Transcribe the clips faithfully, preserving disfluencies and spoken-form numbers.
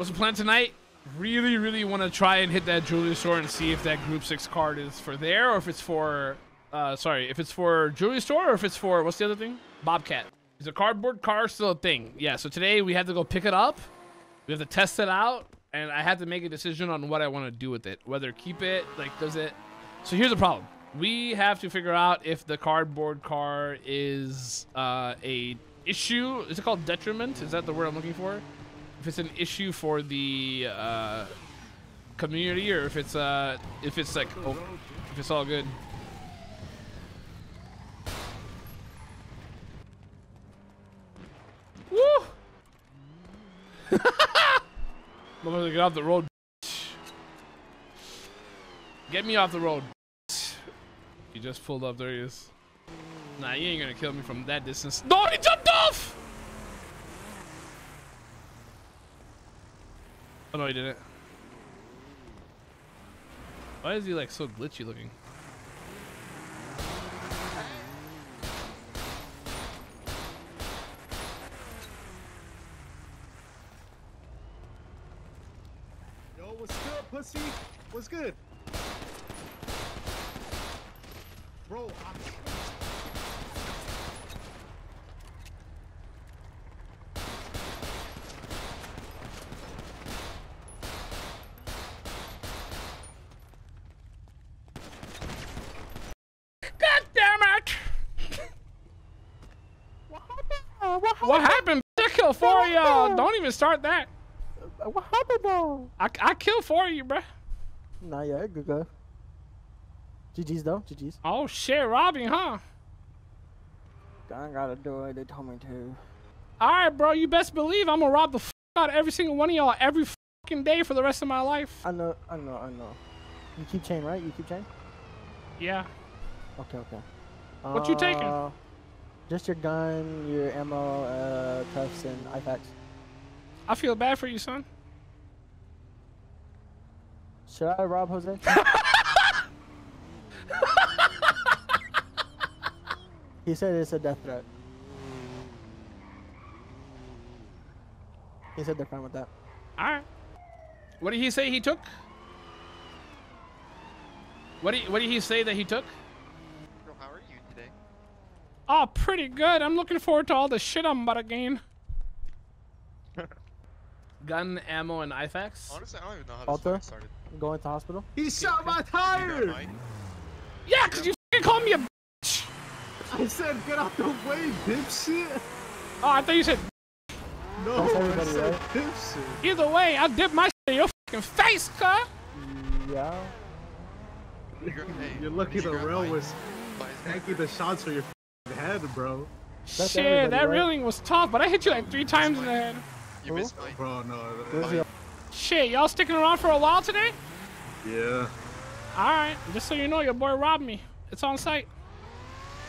What's the plan tonight? Really, really want to try and hit that jewelry store and see if that group six card is for there, or if it's for, uh, sorry, if it's for jewelry store, or if it's for, what's the other thing? Bobcat. Is a cardboard car still a thing? Yeah, so today we have to go pick it up. We have to test it out, and I have to make a decision on what I want to do with it. Whether keep it, like, does it... So here's the problem. We have to figure out if the cardboard car is uh, a issue. Is it called detriment? Is that the word I'm looking for? If it's an issue for the uh, community, or if it's uh, if it's like, oh, if it's all good. Woo! I'm gonna get off the road. Get me off the road. He just pulled up. There he is. Nah, you ain't gonna kill me from that distance. No, he jumped off! Oh, no, he didn't. Why is he, like, so glitchy looking? Yo, what's good, pussy? What's good? Bro, I'm... What happened? I killed four of y'all. Don't even start that. What happened, though? I, I killed four of you, bruh. Nah, yeah, good guy. G G's, though. G G's. Oh, shit, Robbie, huh? I gotta do it. They told me to. Alright, bro, you best believe I'm gonna rob the f out of every single one of y'all every fucking day for the rest of my life. I know, I know, I know. You keep chain, right? You keep chain? Yeah. Okay, okay. What uh, you taking? Just your gun, your ammo, uh, cuffs, and I P A Cs. I feel bad for you, son. Should I rob Jose? He said it's a death threat. He said they're fine with that. Alright. What did he say he took? What did, what did he say that he took? Oh, pretty good. I'm looking forward to all the shit I'm about to gain. Gun, ammo, and I F A Cs. Honestly, I don't even know how Alter, this started. Going to hospital? He shot my tire! Yeah, because you f***ing called me a bitch! I said, get out the way, dipshit! Oh, I thought you said no, I said right? Dipshit. Either way, I'll dip my shit in your f***ing face, cuh! Yeah. You're lucky the rail was tanky the shots for your head, bro. That's shit, that right? Railing was tough, but I hit you like three times in the head. You missed me. Bro, no. no. Shit, y'all sticking around for a while today? Yeah. Alright, just so you know, your boy robbed me. It's on site.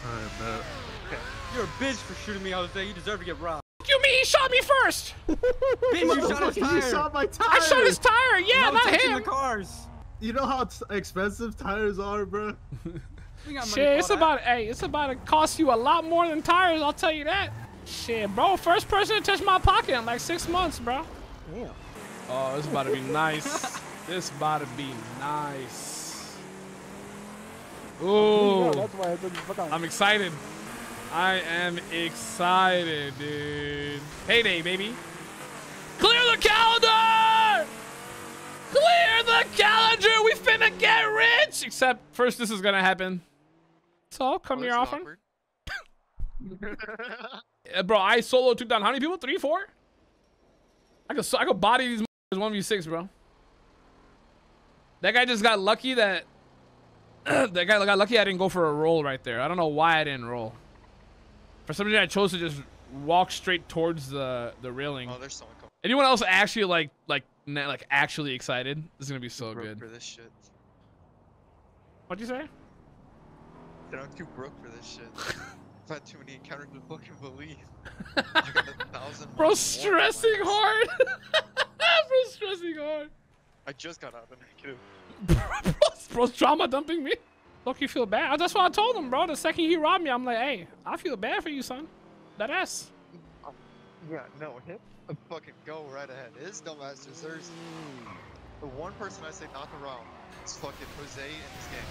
Alright, bet. You're a bitch for shooting me all the day. You deserve to get robbed. Fuck you, me. He shot me first. Bitch, you shot his tire. You shot my tire. I shot his tire. Yeah, no, not him. The cars. You know how expensive tires are, bro? Shit, it's about that. Hey, it's about to cost you a lot more than tires, I'll tell you that. Shit, bro, first person to touch my pocket in like six months, bro. Damn. Oh, it's about to be nice. This about to be nice. Ooh. I'm excited. I am excited, dude. Payday, baby. Clear the calendar! Clear the calendar! We finna get rich! Except first this is gonna happen. So, come oh, here often. Bro, I solo took down how many people? Three, four? I could, I could body these one v six, bro. That guy just got lucky that... that guy got lucky I didn't go for a roll right there. I don't know why I didn't roll. For some reason, I chose to just walk straight towards the, the railing. Oh, there's someone coming. Anyone else actually, like, like, like actually excited? This is gonna be so good. For this shit. What'd you say? That I'm too broke for this shit. I've had too many encounters to fucking believe. I got a thousand. Bro, stressing hard. Bro, stressing hard. I just got out of the negative. Bro's, bro's trauma dumping me. Look, you feel bad. That's what I told him, bro. The second he robbed me, I'm like, hey, I feel bad for you, son. That ass. Yeah, no, hit a fucking go right ahead. It is dumbass deserves. The one person I say not to rob is fucking Jose and his gang.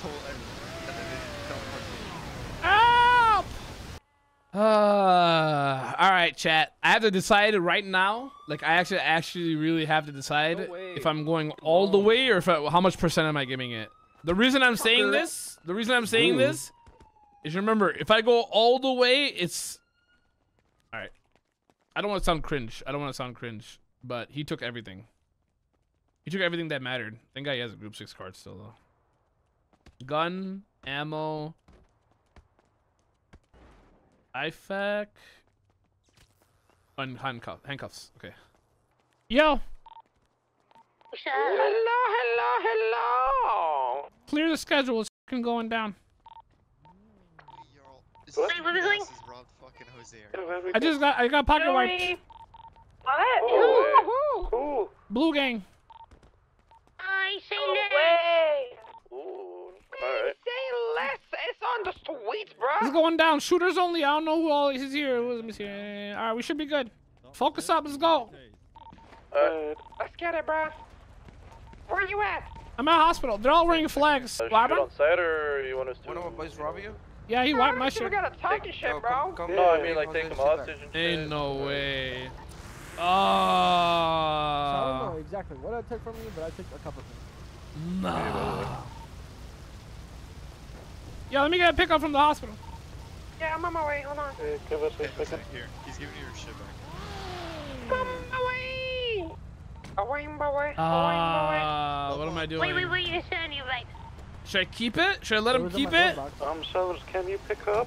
Told everyone that they don't fucking. Ow! Uh, all right, chat. I have to decide right now. Like, I actually, actually, really have to decide no if I'm going all the way or if I, how much percent am I giving it. The reason I'm saying this, the reason I'm saying Ooh. this, is remember if I go all the way, it's. All right. I don't want to sound cringe. I don't want to sound cringe, but he took everything. He took everything that mattered. Thank God he has a group six card still though. Gun, ammo. I F A C and handcuff, handcuffs. Okay. Yo. Hello, hello, hello. Clear the schedule. It's fucking going down. Wait, what is going? I just got. I got pocket wiped. What? Ooh. Ooh. Ooh. Blue Gang. I say no less. Ooh. Right. Say less. It's on the streets, bro. It's going down. Shooters only. I don't know who all is here. Who's missing? All right, we should be good. Focus up. Let's go. Uh, let's get it, bro. Where are you at? I'm at a hospital. They're all wearing flags. Uh, Robert? On site or you want us to? One of our boys rob you? Yeah, he wiped my shit. We gotta talk to shit, bro. No, I mean like take him hostage and shit. Ain't no way. Oh. So I don't know exactly what I took from you, but I took a couple things. Nah. Yeah, let me get a pickup from the hospital. Yeah, I'm on my way. Hold on. Hey, give us a second here. He's giving you your shit back. Come away. Away, away, away, away. What am I doing? Wait, wait, wait. It's on your right. Should I keep it? Should I let him keep it? Um, Charles, can you pick up?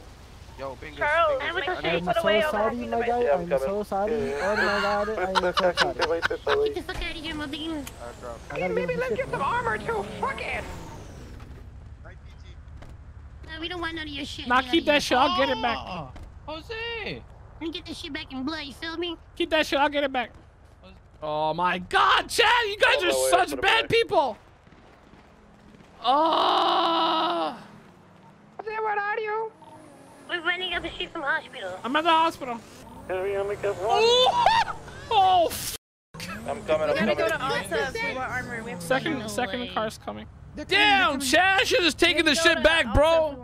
Yo, Bingus. Charles, I was just saying, put away all the happy noise. I'm so sorry. Oh my god, I'm so sorry. Get the fuck out of here, mother. Hey, maybe let's get some armor too. Fuck it. No, we don't want none of your shit. Nah, keep that shit. I'll get it back. Jose. And get this shit back in blood. You feel me? Keep that shit. I'll get it back. Oh my god, Chad, you guys are such bad people. Oh! Jose, where are you? We're running up the street from the hospital. I'm at the hospital. Hurry, I'm gonna Oh! F I'm coming. I'm coming. Go to armor. We have to second, no second way. Car's coming. They're Damn, coming. Chad, I should have taken this shit back, bro.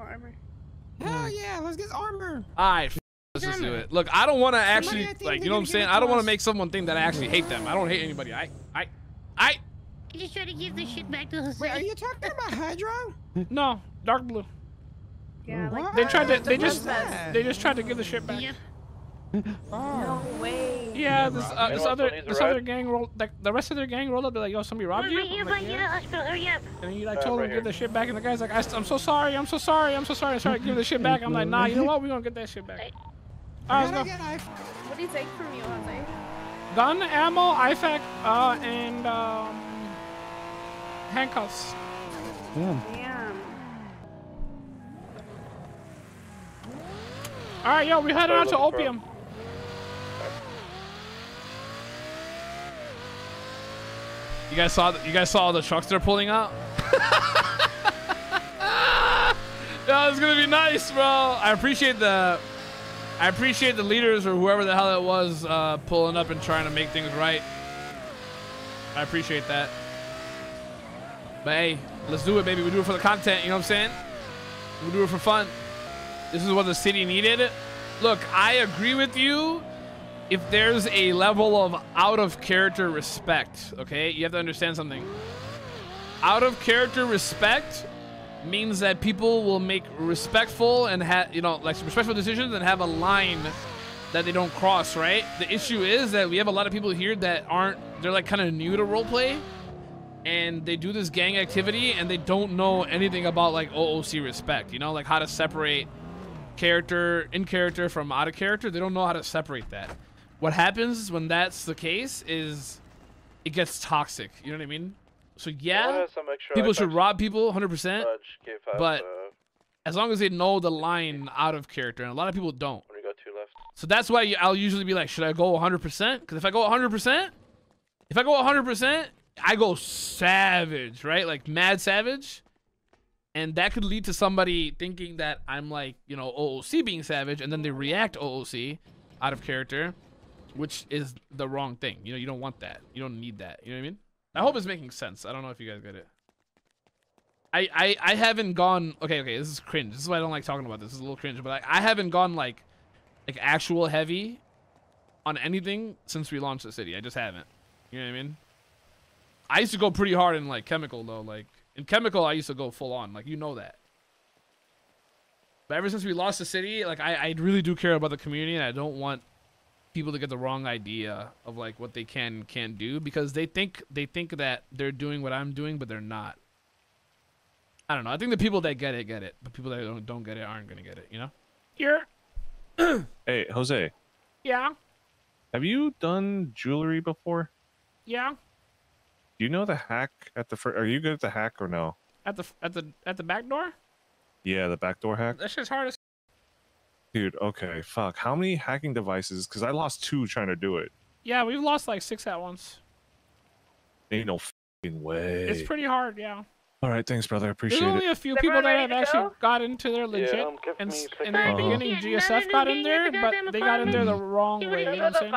Hell yeah, let's get armor. All right, let's just do it. Look, I don't want to actually, Somebody, like, you know what I'm saying? I don't want to make someone think that I actually hate them. I don't hate anybody. I, I, I. I just try to give this shit back to Jose. Wait, are you talking about Hydra? No, dark blue. Yeah, like they tried to. They just. They just tried to give the shit back. Yep. Oh. No way. Yeah, this, uh, this other, this other gang rolled. Like the rest of their gang rolled up. They're like, yo, somebody robbed you. Right here, right here, hospital. Hurry up. And he like told them to give the shit back, and the guy's like, I'm so sorry, I'm so sorry, I'm so sorry. I started giving the shit back. I'm like, nah, you know what? We're gonna get that shit back. All right, let's go. What do you take from you, Jose? Gun, ammo, I F A C, uh, and um, handcuffs. Damn. Damn. All right, yo, we're heading out to Opium. You guys saw the, you guys saw all the trucks they're pulling out. No, it's gonna be nice, bro. I appreciate the. I appreciate the leaders or whoever the hell it was uh, pulling up and trying to make things right. I appreciate that. But hey, let's do it, baby. We do it for the content, you know what I'm saying? We do it for fun. This is what the city needed. Look, I agree with you. If there's a level of out of character respect, okay? You have to understand something. Out of character respect means that people will make respectful and have, you know, like respectful decisions and have a line that they don't cross, right? The issue is that we have a lot of people here that aren't, they're like kind of new to roleplay and they do this gang activity and they don't know anything about like O O C respect, you know, like how to separate character, in character from out of character. They don't know how to separate that. What happens when that's the case is it gets toxic, you know what I mean? So yeah, people should rob people one hundred percent, but as long as they know the line out of character, and a lot of people don't. So that's why I'll usually be like, should I go one hundred percent? Because if I go one hundred percent, if I go one hundred percent, I go savage, right? Like mad savage. And that could lead to somebody thinking that I'm like, you know, O O C being savage, and then they react O O C. out of character, which is the wrong thing. You know, you don't want that. You don't need that. You know what I mean? I hope it's making sense. I don't know if you guys get it. I, I, I haven't gone... Okay, okay, this is cringe. This is why I don't like talking about this. This is a little cringe, but like, I haven't gone like like actual heavy on anything since we launched the city. I just haven't. You know what I mean? I used to go pretty hard in like chemical though. Like in chemical, I used to go full on. Like, you know that. But ever since we lost the city, like I, I really do care about the community, and I don't want people to get the wrong idea of like what they can and can't do, because they think they think that they're doing what I'm doing, but they're not. I don't know. I think the people that get it get it, but people that don't don't get it aren't gonna get it. You know? Yeah. Hey, Jose. Yeah. Have you done jewelry before? Yeah. Do you know the hack at the first? Are you good at the hack or no? At the at the at the back door. Yeah, the backdoor hack. That shit's hard as dude, okay, fuck. How many hacking devices? Because I lost two trying to do it. Yeah, we've lost like six at once. Ain't no fucking way. It's pretty hard, yeah. All right, thanks, brother. I appreciate it. There's only a few people that have actually got into their legit. Yeah, and in the beginning, G S F got in there, but they got in there the wrong way. You know what I'm saying?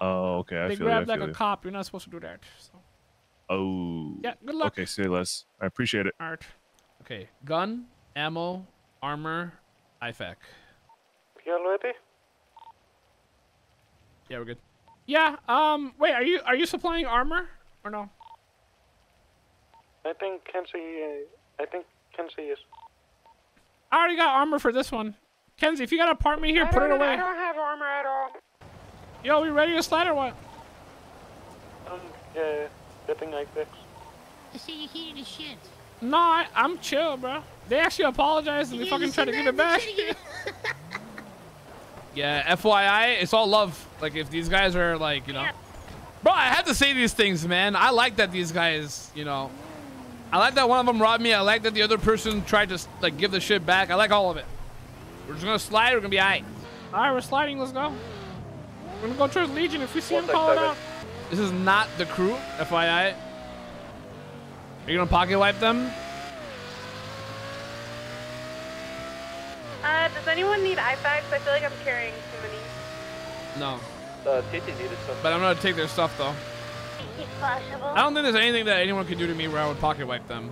Oh, okay, I feel you. They grabbed like a cop. You're not supposed to do that. So. Oh. Yeah, good luck. Okay, say less. I appreciate it. All right. Okay, gun. Ammo, armor, I FAC. You all ready? Yeah, we're good. Yeah. Um. Wait. Are you are you supplying armor or no? I think Kenzie. Uh, I think Kenzie is. I already got armor for this one. Kenzie, if you got a part me here, I put it away. I don't have armor at all. Yo, we ready to slide or what? Um. Yeah. Getting like this. I see you heating the shit. No, I, I'm chill, bro. They actually apologized and they fucking tried to get it back. Yeah, F Y I, it's all love. Like, if these guys are like, you know... Bro, I have to say these things, man. I like that these guys, you know... I like that one of them robbed me. I like that the other person tried to, like, give the shit back. I like all of it. We're just gonna slide. We're gonna be all right. All right, we're sliding. Let's go. We're gonna go towards Legion. If we see him, call it out. This is not the crew, F Y I. Are you gonna pocket wipe them? Uh, does anyone need I FACs? I feel like I'm carrying too many. No. Uh, T T needed some. But I'm gonna take their stuff though. If possible. I don't think there's anything that anyone could do to me where I would pocket wipe them.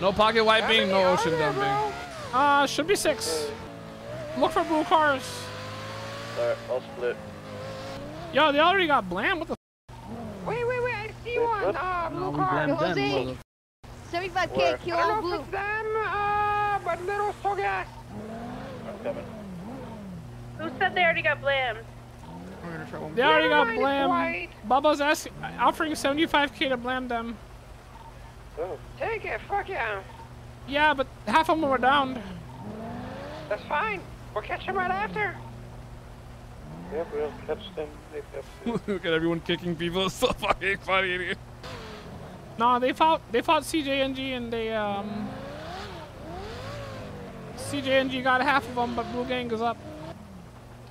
No pocket wiping, no ocean dumping. Bro? Uh, should be six. Uh, Look for blue cars. Alright, I'll split. Yo, they already got blam. What the? One, uh, blue card. Jose, seventy-five K, kill all blue. Them, uh, but little so gas. Who said they already got blammed? They already got blammed. Bubba's asking, offering seventy-five K to blam them. Oh. Take it, fuck yeah. Yeah, but half of them were downed. That's fine. We'll catch them right after. Yeah, we'll catch them. They catch them. Look at everyone kicking people. It's so fucking funny, dude. No, they fought. They fought C J N G, and they um. C J N G got half of them, but Blue Gang is up.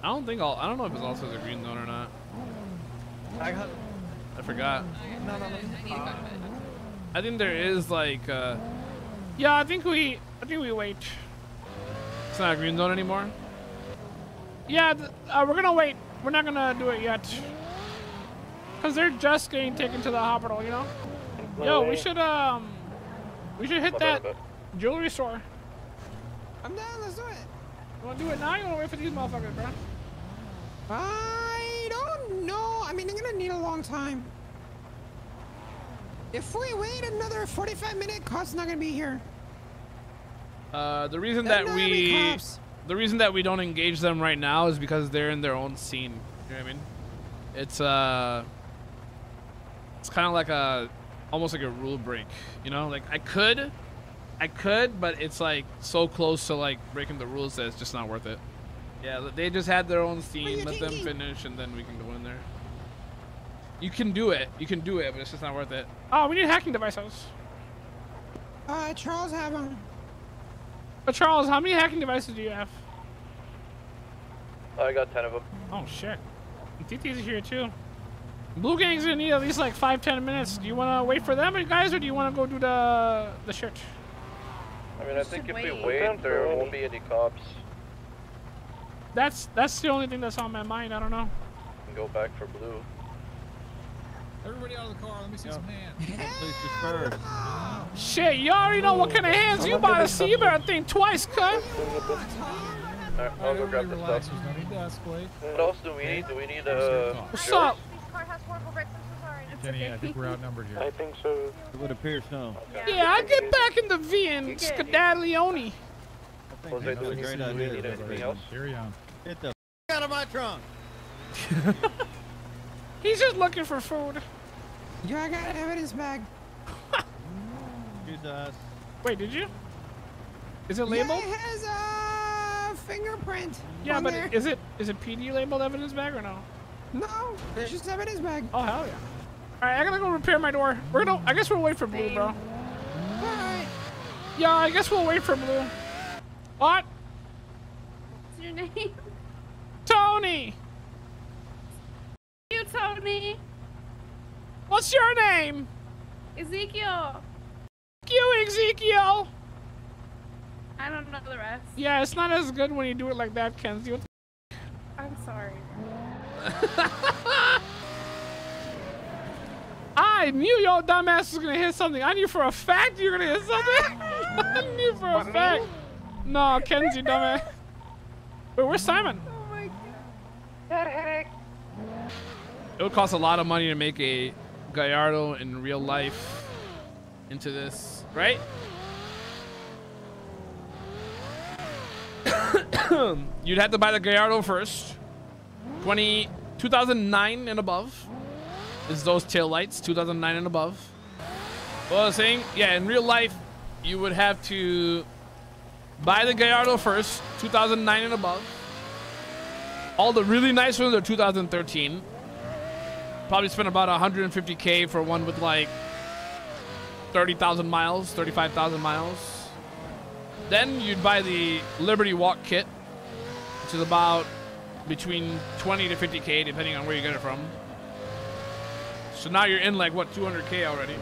I don't think all. I don't know if it's also a green zone or not. I got. I forgot. No, no, no. Uh, I think there is like. Uh, yeah, I think we. I think we wait. It's not a green zone anymore. Yeah, uh, we're gonna wait. We're not gonna do it yet. Cause they're just getting taken to the hospital, you know? Yo, we should, um... We should hit that jewelry store. I'm down, let's do it. You wanna do it now? You wanna wait for these motherfuckers, bro? I don't know. I mean, they're gonna need a long time. If we wait another forty-five minute, cops not gonna be here. Uh, the reason that we... The reason that we don't engage them right now is because they're in their own scene. You know what I mean? It's uh, it's kind of like a, almost like a rule break. You know, like I could, I could, but it's like so close to like breaking the rules that it's just not worth it. Yeah, they just had their own scene. Let them finish, and then we can go in there. You can do it. You can do it, but it's just not worth it. Oh, we need hacking devices. Uh, Charles have them. But Charles, how many hacking devices do you have? I got ten of them. Oh shit! T T's here too. Blue Gang's gonna need at least like five, ten minutes. Do you want to wait for them, guys, or do you want to go do the the shirt? I mean, I think if we wait, there won't be any cops. that's that's the only thing that's on my mind. I don't know. Go back for blue. Everybody out of the car. Let me see yep. some hands. Shit, you already know what kind of hands I'm you about to see. You better think twice, cuz. Alright, I'll go grab the stuff. What else do we need? Do we need uh, what's up? Kenny, I think we're outnumbered here. I think so. It would appear so. Okay. Yeah, I get back in the V and Scadaglione. I think that's a great idea. Do we need anything else? Carry on. Get the f*** out of my trunk. He's just looking for food. Yeah, I got an evidence bag. Wait, did you? Is it labeled? Yeah, it has a fingerprint. Yeah, but there. is it is it P D labeled evidence bag or no? No, it's just evidence bag. Oh hell yeah! All right, I gotta go repair my door. We're gonna. I guess we'll wait for blue, bro. All right. Yeah, I guess we'll wait for blue. What? What's your name? Tony. You told me. What's your name? Ezekiel. Fuck you, Ezekiel. I don't know the rest. Yeah, it's not as good when you do it like that, Kenzie. What the I'm sorry. I knew your dumbass was gonna hit something. I knew for a fact you're gonna hit something. I knew for a fact. No, Kenzie, dumbass. Wait, where's Simon? Oh my god. That headache. It would cost a lot of money to make a Gallardo in real life into this, right? You'd have to buy the Gallardo first. twenty, two thousand nine and above is those taillights, two thousand nine and above. What I was saying, yeah, in real life, you would have to buy the Gallardo first, two thousand nine and above. All the really nice ones are two thousand thirteen. Probably spent about one hundred fifty K for one with like thirty thousand miles, thirty-five thousand miles. Then you'd buy the Liberty Walk kit, which is about between twenty to fifty K, depending on where you get it from. So now you're in like, what, two hundred K already?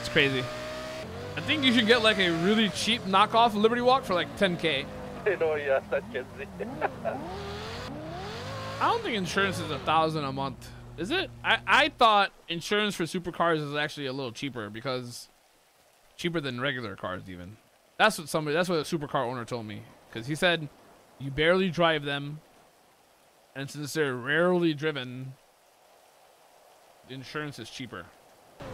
It's crazy. I think you should get like a really cheap knockoff Liberty Walk for like ten K. Oh yeah, that can see. I don't think insurance is a thousand a month, is it? I, I thought insurance for supercars is actually a little cheaper because cheaper than regular cars even. That's what somebody, that's what a supercar owner told me. Because he said you barely drive them, and since they're rarely driven, insurance is cheaper. All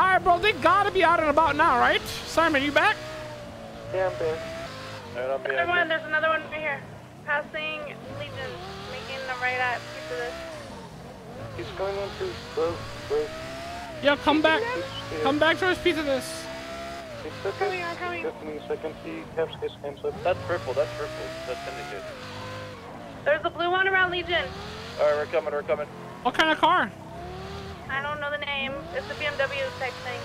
right, bro, they gotta be out and about now, right? Simon, you back? Yeah, I'm back. Everyone, there's another one right here. Passing Legion, making the right at piece of this. He's going on to both, both. Yeah, come piece back. Yeah. Come back to his piece of this. He's coming, I'm coming. Second, he taps his hands up. That's purple, that's purple. That's indicated. There's a blue one around Legion. Alright, we're coming, we're coming. What kind of car? I don't know the name. It's a B M W type thing.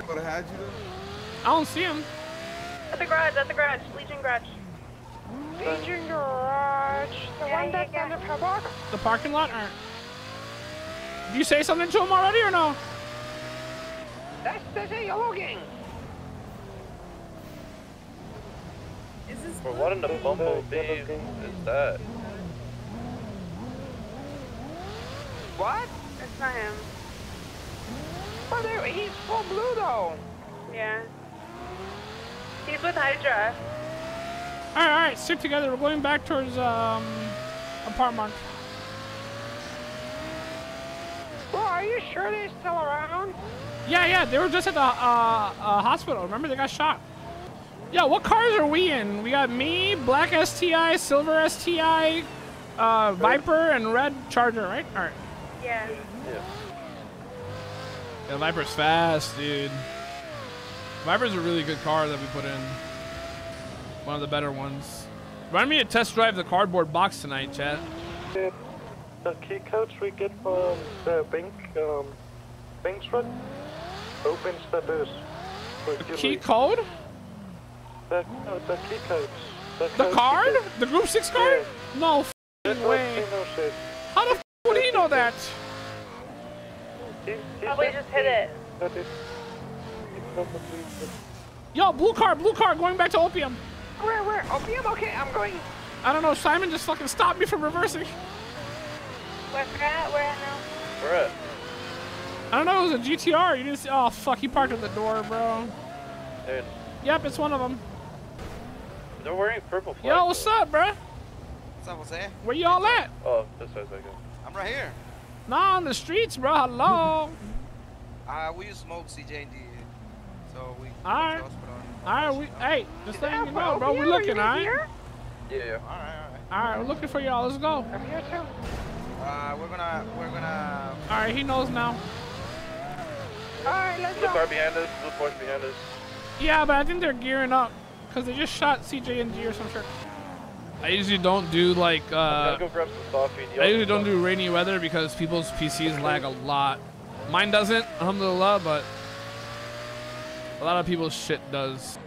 I would have had you though. I don't see him. At the garage, at the garage, Legion garage. Legion garage, the yeah, one that's yeah, yeah. under the park? The parking lot? Or... Did you say something to him already or no? That's the yellow gang. Is this We're what in the bumblebee is that? What? That's not him. But he's full blue though. Yeah. He's with Hydra. All right, all right, stick together. We're going back towards um, apartment. Well, are you sure they're still around? Yeah, yeah, they were just at the uh, uh, hospital. Remember, they got shot. Yeah, what cars are we in? We got me, black S T I, silver S T I, uh, Viper, and red Charger, right? All right. Yeah. Yeah. Yeah, Viper's fast, dude. Viper's a really good car that we put in. One of the better ones. Remind me to test drive the cardboard box tonight, chat. The key codes we get from the bank, um, bank's run opens the doors. The key code? The, uh, the key codes. The, the code card? Key code. The group six card? Yeah. No f***ing way. How the f*** would he know that? He, he probably just hit it. That is. Yo, blue car, blue car, going back to Opium. Where, where? Opium? Okay, I'm going. I don't know, Simon just fucking stopped me from reversing. Where's that? Where at now? Where at? I don't know, it was a G T R. You didn't see. Oh, fuck, he parked at the door, bro. Dude. Yep, it's one of them. They're wearing purple flags. Yo, what's up, bro? What's up, what's that? Where y'all at? Oh, this way, second. I'm right here. Nah, on the streets, bro. Hello. Uh, we used to smoke C J N G. So we. Alright. Alright, we. Hey, just letting you know, bro. We're looking, alright? Yeah. Alright, alright. Alright, we're looking for y'all. Let's go. I'm here too. Uh, we're gonna. We're gonna. Alright, he knows now. Alright, let's go. Blue car behind us, blue Porsche behind us. Yeah, but I think they're gearing up. Because they just shot C J N G or some shit. I usually don't do like, uh, go grab some coffee. I usually don't do rainy weather because people's P Cs lag a lot. Mine doesn't, alhamdulillah, but a lot of people's shit does.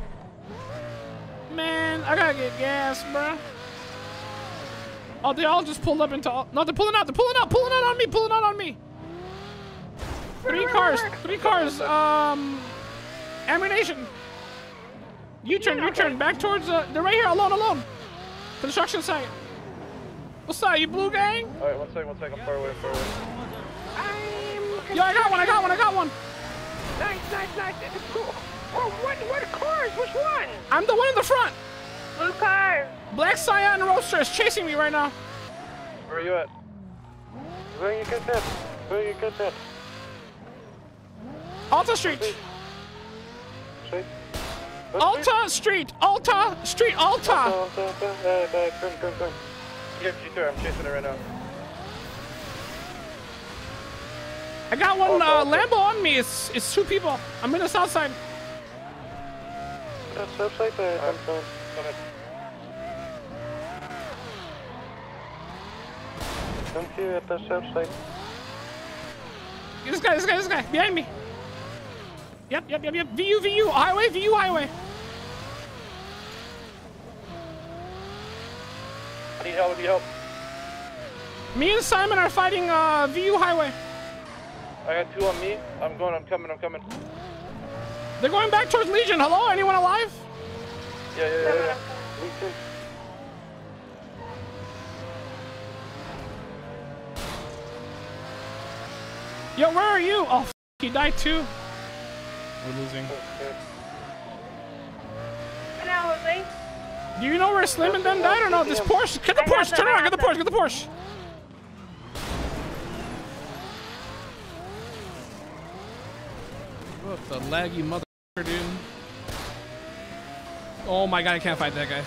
Man, I gotta get gas, bro. Oh, they all just pulled up into all, no, they're pulling out, they're pulling out, pulling out on me, pulling out on me. Three cars, three cars, um, ammunition. You turn, you turn, back towards, uh, they're right here, alone, alone. Construction site. What's up, you blue gang? Alright, one second, one second. I'm far away, I'm far away. I'm Yo, I got one, I got one, I got one. Nice, nice, nice. It's cool. Oh, what, what cars? Which one? I'm the one in the front. Blue car. Black Scion Roadster is chasing me right now. Where are you at? Where you get that? Where you get that? Alta Street. Street. Street. Alta Street! Alta Street! Alta! Alta, Alta, Alta. Come, come, come. Yeah, she's here. I'm chasing her right now. I got one Alta, uh, Alta. Lambo on me. It's it's two people. I'm in the south side. That's south side there. I'm coming. Come in. Come here at the south side. This guy, this guy, this guy. Behind me. Yep, yep, yep, yep. V U, V U, highway, V U, highway. I need help, I need help. Me and Simon are fighting uh, V U highway. I got two on me. I'm going, I'm coming, I'm coming. They're going back towards Legion. Hello, anyone alive? Yeah, yeah, yeah, yeah. Legion. Yo, where are you? Oh, f***, you died too. We're losing. Okay. Do you know where Slim and them died or no? This Porsche. Get the Porsche. Turn around. Get the Porsche. Get the Porsche. What the laggy motherfucker, dude? Oh my god, I can't fight that guy.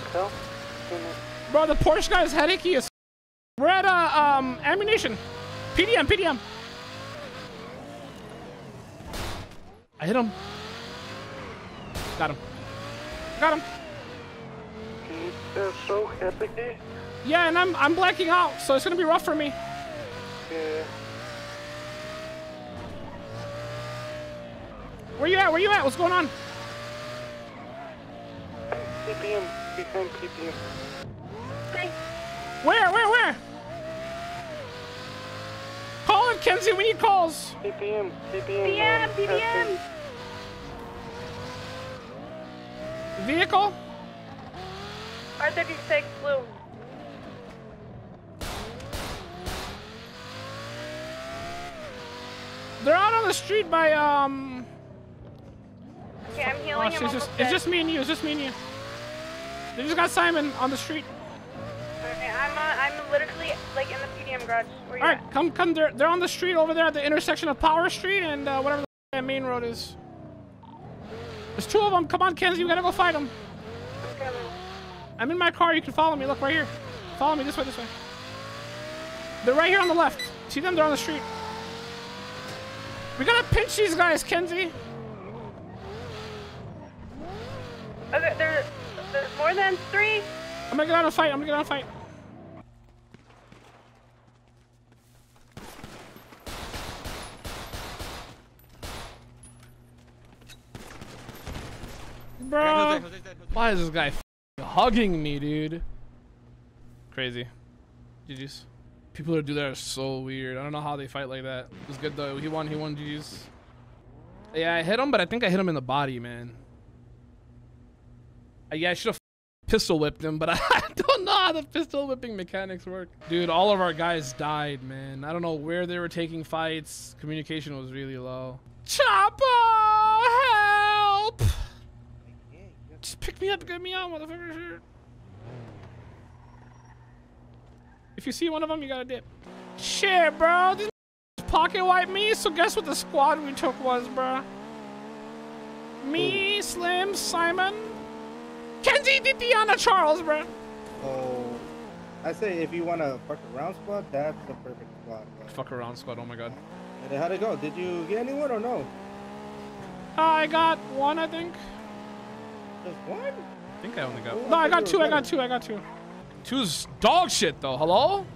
Bro, the Porsche guy is headachy as. We're at uh, um ammunition. P D M. P D M. I hit him. Got him. Got him. They're so epic. Yeah, and I'm I'm blacking out, so it's gonna be rough for me. Yeah. Where you at? Where you at? What's going on? P P M. P P M. P P M. Okay. Where? Where? Where? Call it, Kenzie. We need calls. P P M. P P M. P P M. Vehicle? R thirty-six blue. They're out on the street by, um... Okay, I'm healing him. It's just, it's just me and you, it's just me and you. They just got Simon on the street. Okay, I'm, uh, I'm literally, like, in the P D M garage. Where you at? Alright, come, come, they're, they're on the street over there at the intersection of Power Street and, uh, whatever the main road is. There's two of them. Come on, Kenzie. We gotta go fight them. Okay. I'm in my car. You can follow me. Look, right here. Follow me. This way, this way. They're right here on the left. See them? They're on the street. We gotta pinch these guys, Kenzie. Okay, there, there's more than three. I'm gonna get on a fight. I'm gonna get on a fight. Bro, why is this guy f***ing hugging me, dude? Crazy. G G's. People that do that are so weird. I don't know how they fight like that. It was good though. He won, he won G G's. Yeah, I hit him, but I think I hit him in the body, man. Uh, yeah, I should have pistol whipped him, but I, I don't know how the pistol whipping mechanics work. Dude, all of our guys died, man. I don't know where they were taking fights. Communication was really low. Chapo, help! Just pick me up, get me out, motherfucker. If you see one of them, you gotta dip. Shit, bro, this pocket wiped me, so guess what the squad we took was, bro? Me, Slim, Simon, Kenzie, Diana, Charles, bro. Oh, I say if you want to fuck around squad, that's the perfect squad. Bro. Fuck around squad, oh my god. And how'd it go? Did you get anyone or no? I got one, I think. Just one? I think I only got one. No, I got two, I got two, I got two. Two's dog shit, though. Hello?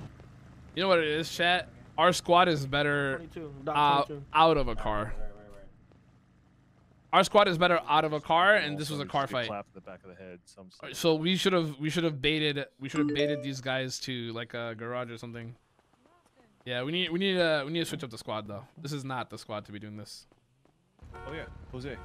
You know what it is, chat? Our squad is better uh, out of a car. Our squad is better out of a car, and this was a car fight. Clap to the back of the head, some sort. So we should have we should have baited we should have baited these guys to like a garage or something. Yeah, we need we need uh we need to switch up the squad though. This is not the squad to be doing this. Oh yeah, Jose.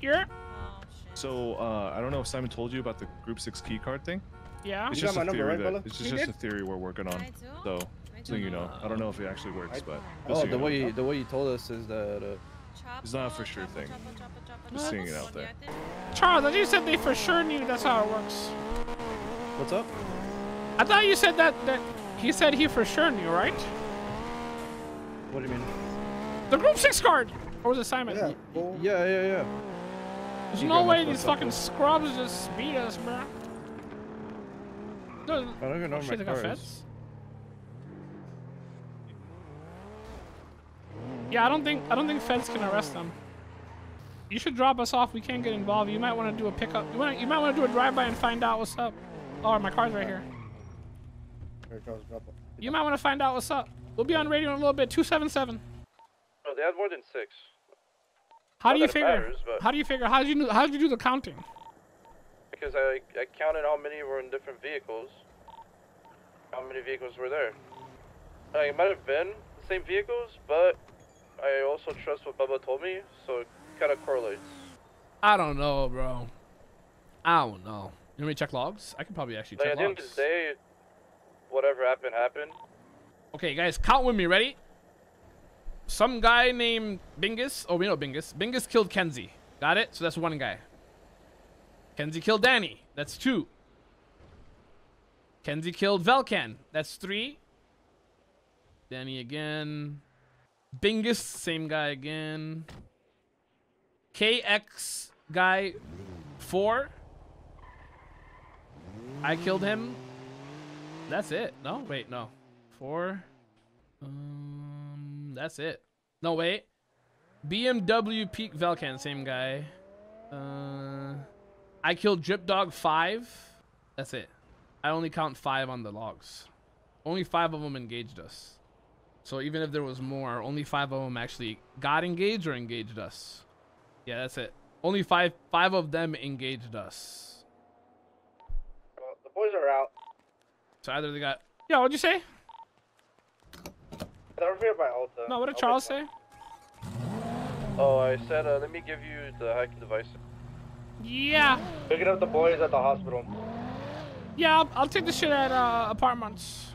Yeah. Oh, so uh, I don't know if Simon told you about the group six key card thing. Yeah. It's you just got my a theory number, right, that, it's just, just a theory we're working on. So so you know, I don't know if it actually works, but oh, so the know. way you, the way you told us is that. Uh, It's not a for sure thing. Just seeing it out there. Charles, I thought you said they for sure knew that's how it works. What's up? I thought you said that, that he said he for sure knew, right? What do you mean? The group six card! Or was it Simon? Yeah, yeah, yeah. yeah. There's you no way these fucking up. scrubs just beat us, bro. No, I don't even know where my car is. Yeah, I don't think I don't think feds can arrest them. You should drop us off. We can't get involved. You might want to do a pickup. You wanna, you might want to do a drive-by and find out what's up. Oh, my car's right here. You might want to find out what's up. We'll be on radio in a little bit. two seven seven. No, they had more than six. How do you figure? How do you figure? How did you how did you do the counting? Because I I counted how many were in different vehicles. How many vehicles were there? Now, it might have been the same vehicles, but. I also trust what Bubba told me, so it kind of correlates. I don't know, bro. I don't know. You want me to check logs? I can probably actually like check logs. At the end of the day, whatever happened, happened. Okay, guys, count with me. Ready? Some guy named Bingus. Oh, we know Bingus. Bingus killed Kenzie. Got it? So that's one guy. Kenzie killed Danny. That's two. Kenzie killed Velcan. That's three. Danny again. Bingus, same guy again. K X guy, four. I killed him. That's it. No, wait, no. Four. Um, that's it. No, wait. B M W Peak Velcan, same guy. Uh, I killed Drip Dog, five. That's it. I only count five on the logs. Only five of them engaged us. So even if there was more, only five of them actually got engaged or engaged us. Yeah, that's it. Only five five of them engaged us. Well, the boys are out. So either they got... Yeah, what'd you say? They're over here by Alta. No, what did Charles say? Oh, I said, uh, let me give you the hacking device. Yeah. Picking up the boys at the hospital. Yeah, I'll, I'll take the shit at uh, apartments.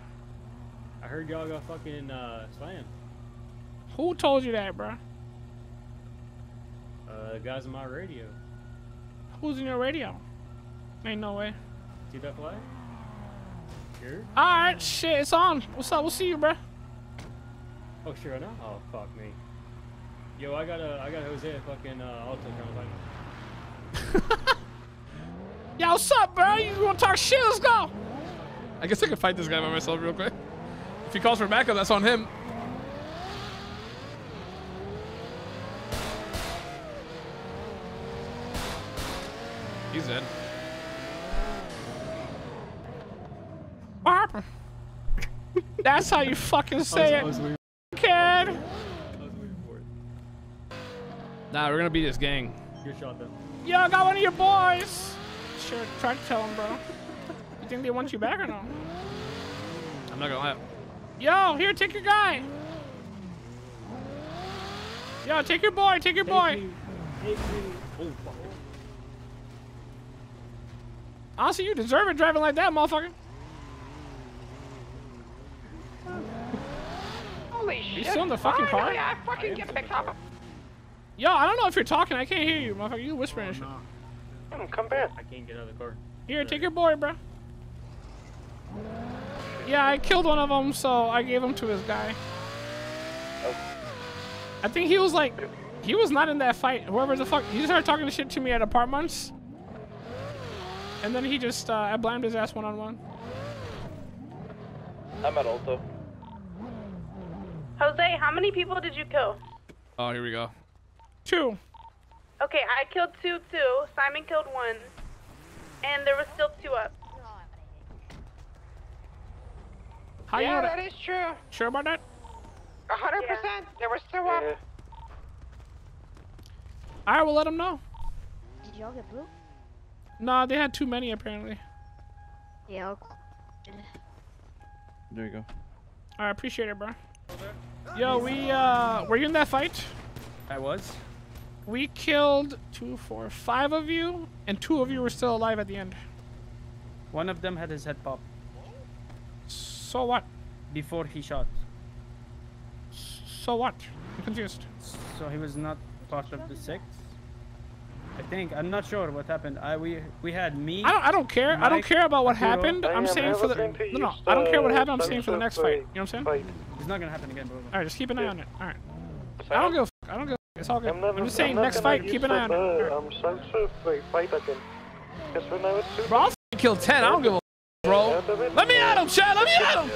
I heard y'all got fucking uh, slammed. Who told you that, bro? Uh, the guys in my radio. Who's in your radio? Ain't no way. See that flag? Sure. All right, shit, it's on. What's up? We'll see you, bro. Oh, sure enough. Oh, fuck me. Yo, I got a, I got Jose at fucking uh, Alto trying to fight me. Yo, what's up, bro? You want to talk shit? Let's go. I guess I could fight this guy by myself real quick. If he calls for backup, that's on him. He's dead. What happened? That's how you fucking say was, it. Kid. Nah, we're gonna beat this gang. Good shot, though. Yo, I got one of your boys. Sure, try to tell him, bro. You think they want you back or no? I'm not gonna lie. Yo, here, take your guy. Yo, take your boy, take your boy. Take you. Take you. Oh, fuck. Honestly, you deserve it driving like that, motherfucker. Holy shit. Are you still in the fucking car? Yeah, I fucking get picked up. Yo, I don't know if you're talking. I can't hear you, motherfucker. You whispering and shit. I don't come back. I can't get out of the car. Here, take your boy, bro. Yeah, I killed one of them, so I gave him to his guy. Oh. I think he was like, he was not in that fight. Whoever the fuck, he just started talking shit to me at apartments. And then he just, uh, I blamed his ass one on one. I'm at Alto. Jose, how many people did you kill? Oh, here we go. Two. Okay, I killed two, too. Simon killed one. And there was still two up. How yeah, that is true. Sure about that? one hundred percent. Yeah. There was two up. Yeah. I will let them know. Did y'all get blue? Nah, they had too many, apparently. Yeah, okay. There you go. I appreciate it, bro. Yo, we, uh, were you in that fight? I was. We killed two, four, five of you, and two of you were still alive at the end. One of them had his head popped. So what? Before he shot. So what? I'm confused. So he was not part of the six? I think. I'm not sure what happened. I we we had me. I don't. I don't care. Mike, I don't care about what happened. I'm saying for the. No, no. I don't care what happened. I'm saying for the next fight. You know what I'm saying? It's not gonna happen again, bro. All right, just keep an eye on it. All right. I don't give a f. I don't give. It's all good. I'm, never, I'm just saying, I'm next fight, keep an eye on it. Right. I'm so so free. Fight again. Bro, I'll f***ing kill ten. I don't give a f***, bro. Let me at him, Chad. Let me at him.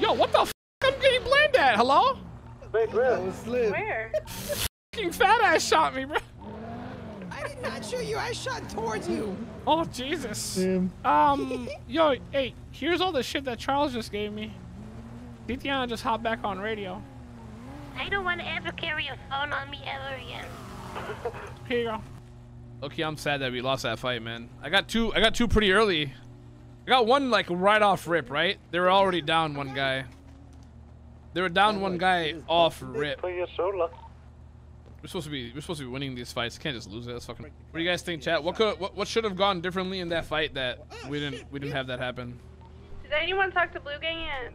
Yo, what the f***? I'm getting blamed at. Hello? Wait, where? Where? F***ing fat ass shot me, bro. I did not shoot you. I shot towards you. Oh, Jesus. Damn. Um, yo, hey, here's all the shit that Charles just gave me. Diana just hopped back on radio. I don't want to ever carry a phone on me ever again. Here you go. Okay, I'm sad that we lost that fight, man. I got two. I got two pretty early. I got one like right off rip, right? They were already down one guy. They were down one guy off rip. We're supposed to be. We're supposed to be winning these fights. Can't just lose it. That's fucking. What do you guys think, chat? What could? What, what should have gone differently in that fight that we didn't? We didn't have that happen. Did anyone talk to Blue Gang yet?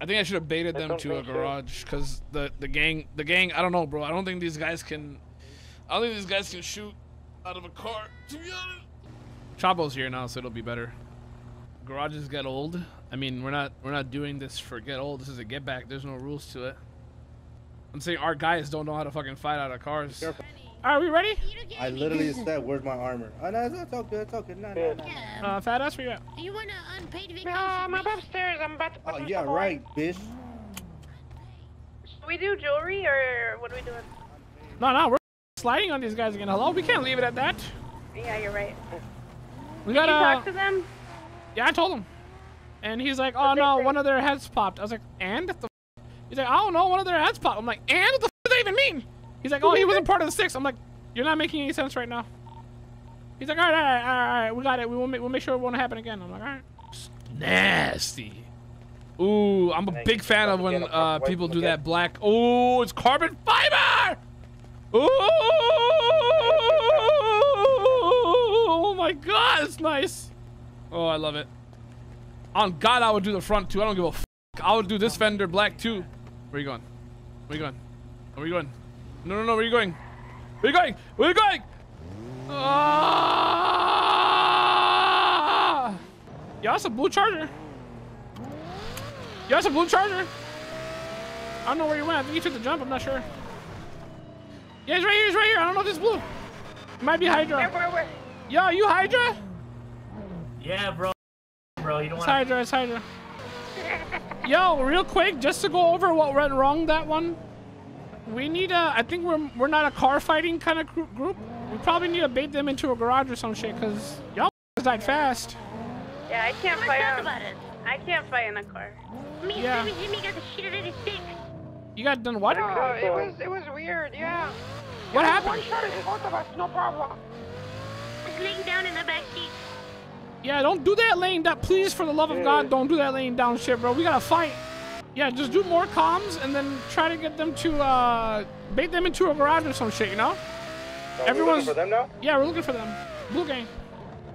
I think I should have baited them to a garage, cause the the gang the gang I don't know, bro. I don't think these guys can. I don't think these guys can shoot out of a car. To be honest. Chapo's here now, so it'll be better. Garages get old. I mean, we're not we're not doing this for get old. This is a get back. There's no rules to it. I'm saying our guys don't know how to fucking fight out of cars. Are we ready? I literally said, "Where's my armor?" Oh no, it's all good. It's all good. No, no, no. Yeah. Uh, fat ass, where you at? You want an unpaid vacation? No, I'm up upstairs. I'm about to. Oh yeah, right, bitch. Should we do jewelry or what are we doing? No, no, we're sliding on these guys again. Hello, we can't leave it at that. Yeah, you're right. We gotta Did you talk to them. Yeah, I told him, and he's like, "Oh no, one of their heads popped." I was like, "And?" The he's like, "I don't know, one of their heads popped." I'm like, "And what the f does that even mean?" He's like, oh, he wasn't part of the six. I'm like, you're not making any sense right now. He's like, all right, all right, all right, all right. We got it. We will make, we'll make sure it won't happen again. I'm like, all right. Nasty. Ooh, I'm a big fan of when uh, people do that black. Ooh, it's carbon fiber. Ooh, oh my God, it's nice. Oh, I love it. On God, I would do the front too. I don't give a fuck. I would do this fender black too. Where you going? Where you going? Where you going? No, no, no, where are you going? Where are you going? Where are you going? Ah! Yo, that's a blue charger. Yo, that's a blue charger. I don't know where you went. I think you took the jump. I'm not sure. Yeah, he's right here. He's right here. I don't know if it's blue. It might be Hydra. Yo, you Hydra? Yeah, bro. Bro, you don't want Hydra. It's Hydra. Yo, real quick, just to go over what went wrong that one. We need a, I think we're, we're not a car fighting kind of group. We probably need to bait them into a garage or some shit because y'all died fast. Yeah, I can't fight out. About it. I can't fight in a car. Me yeah. and Jimmy got the shit out of the stick. You got done what? No, it was, it was weird, yeah. What yeah, happened? One shot at both of us, no problem. Just laying down in the back seat. Yeah, don't do that laying down. Please, for the love of God, don't do that laying down shit, bro. We got to fight. Yeah, just do more comms and then try to get them to, uh, bait them into a garage or some shit, you know? Everyone's looking for them now? Yeah, we're looking for them. Blue Gang.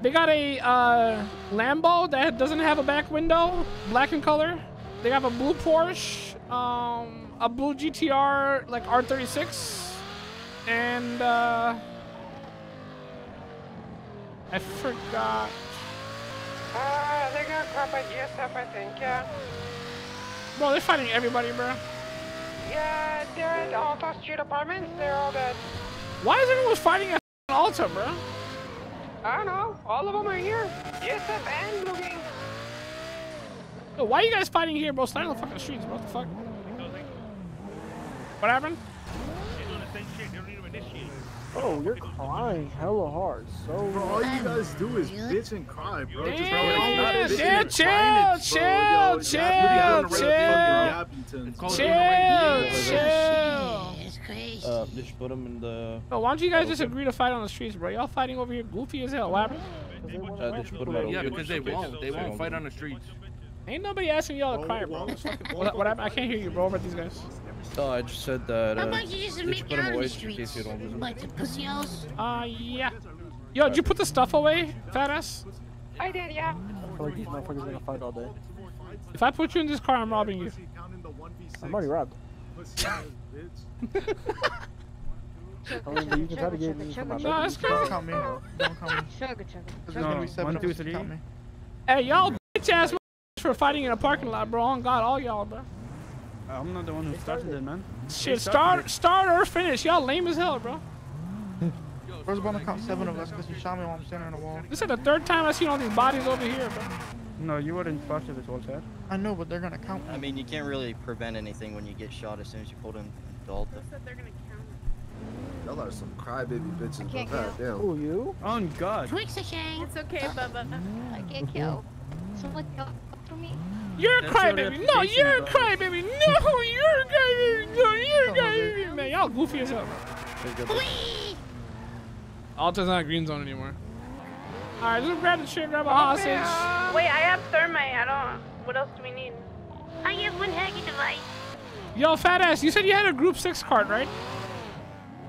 They got a uh, Lambo that doesn't have a back window, black in color. They have a blue Porsche, um, a blue G T R, like R thirty-six, and uh, I forgot. Uh, they got caught by G S F, I think, yeah. Bro, they're fighting everybody, bro. Yeah, they're at Alta Street Apartments, they're all dead. Why is everyone fighting at Alta, bro? I don't know, all of them are here. G S F and Blue Gang. Yo, why are you guys fighting here, bro? Stay on the fucking streets, bro. What the fuck? What happened? Oh, you're crying hella hard. So bro, all you guys do is bitch and cry, bro. Just yeah, chill, yeah, chill, chill, chill, chill, chill. It's crazy. Uh, just put them in the. Yo, why don't you guys just agree to fight on the streets, bro? Y'all fighting over here, goofy as hell. What happened? Uh, just put them out. Yeah, because they won't. They won't fight on the streets. Ain't nobody asking y'all to cry, bro. What, what happened? I can't hear you, bro. Over these guys. Oh, I just said that. Uh, How about you just make it out of the streets? Like the pussy house? Uh, yeah. Yo, did you put the stuff away, fat ass? I did, yeah. I feel like these motherfuckers are gonna fight all day. If I put you in this car, I'm robbing you. I'm already robbed. Oh, you can try to get me from my baby. No, it's crazy. Don't call me. Don't call me. Sugar, sugar. No, one, two, three. Hey, y'all bitch ass for fighting in a parking lot, bro. On God, all y'all, bro. I'm not the one who started, started it, man. Shit, start, start or finish. Y'all lame as hell, bro. Bro's about to count seven of us because you shot me while I'm standing on the wall. This is the third time I've seen all these bodies over here, bro. No, you were in front of this whole time. I know, but they're going to count. I mean, you can't really prevent anything when you get shot as soon as you pulled in the adult. They're going to count. Y'all are some crybaby bitches. I can't kill. Damn. Who, you? Oh, God. Twix a shang. It's okay, Bubba. I can't kill. Someone go for me. You're a crybaby. No, you're a crybaby. No, you're a crybaby. No, you're a crybaby. Man, y'all goofy as hell. Alta's not a green zone anymore. All right, just grab the shit, grab a hostage. Wait, I have thermite. I don't. What else do we need? I have one hacking device. Yo, fat ass, you said you had a group six card, right?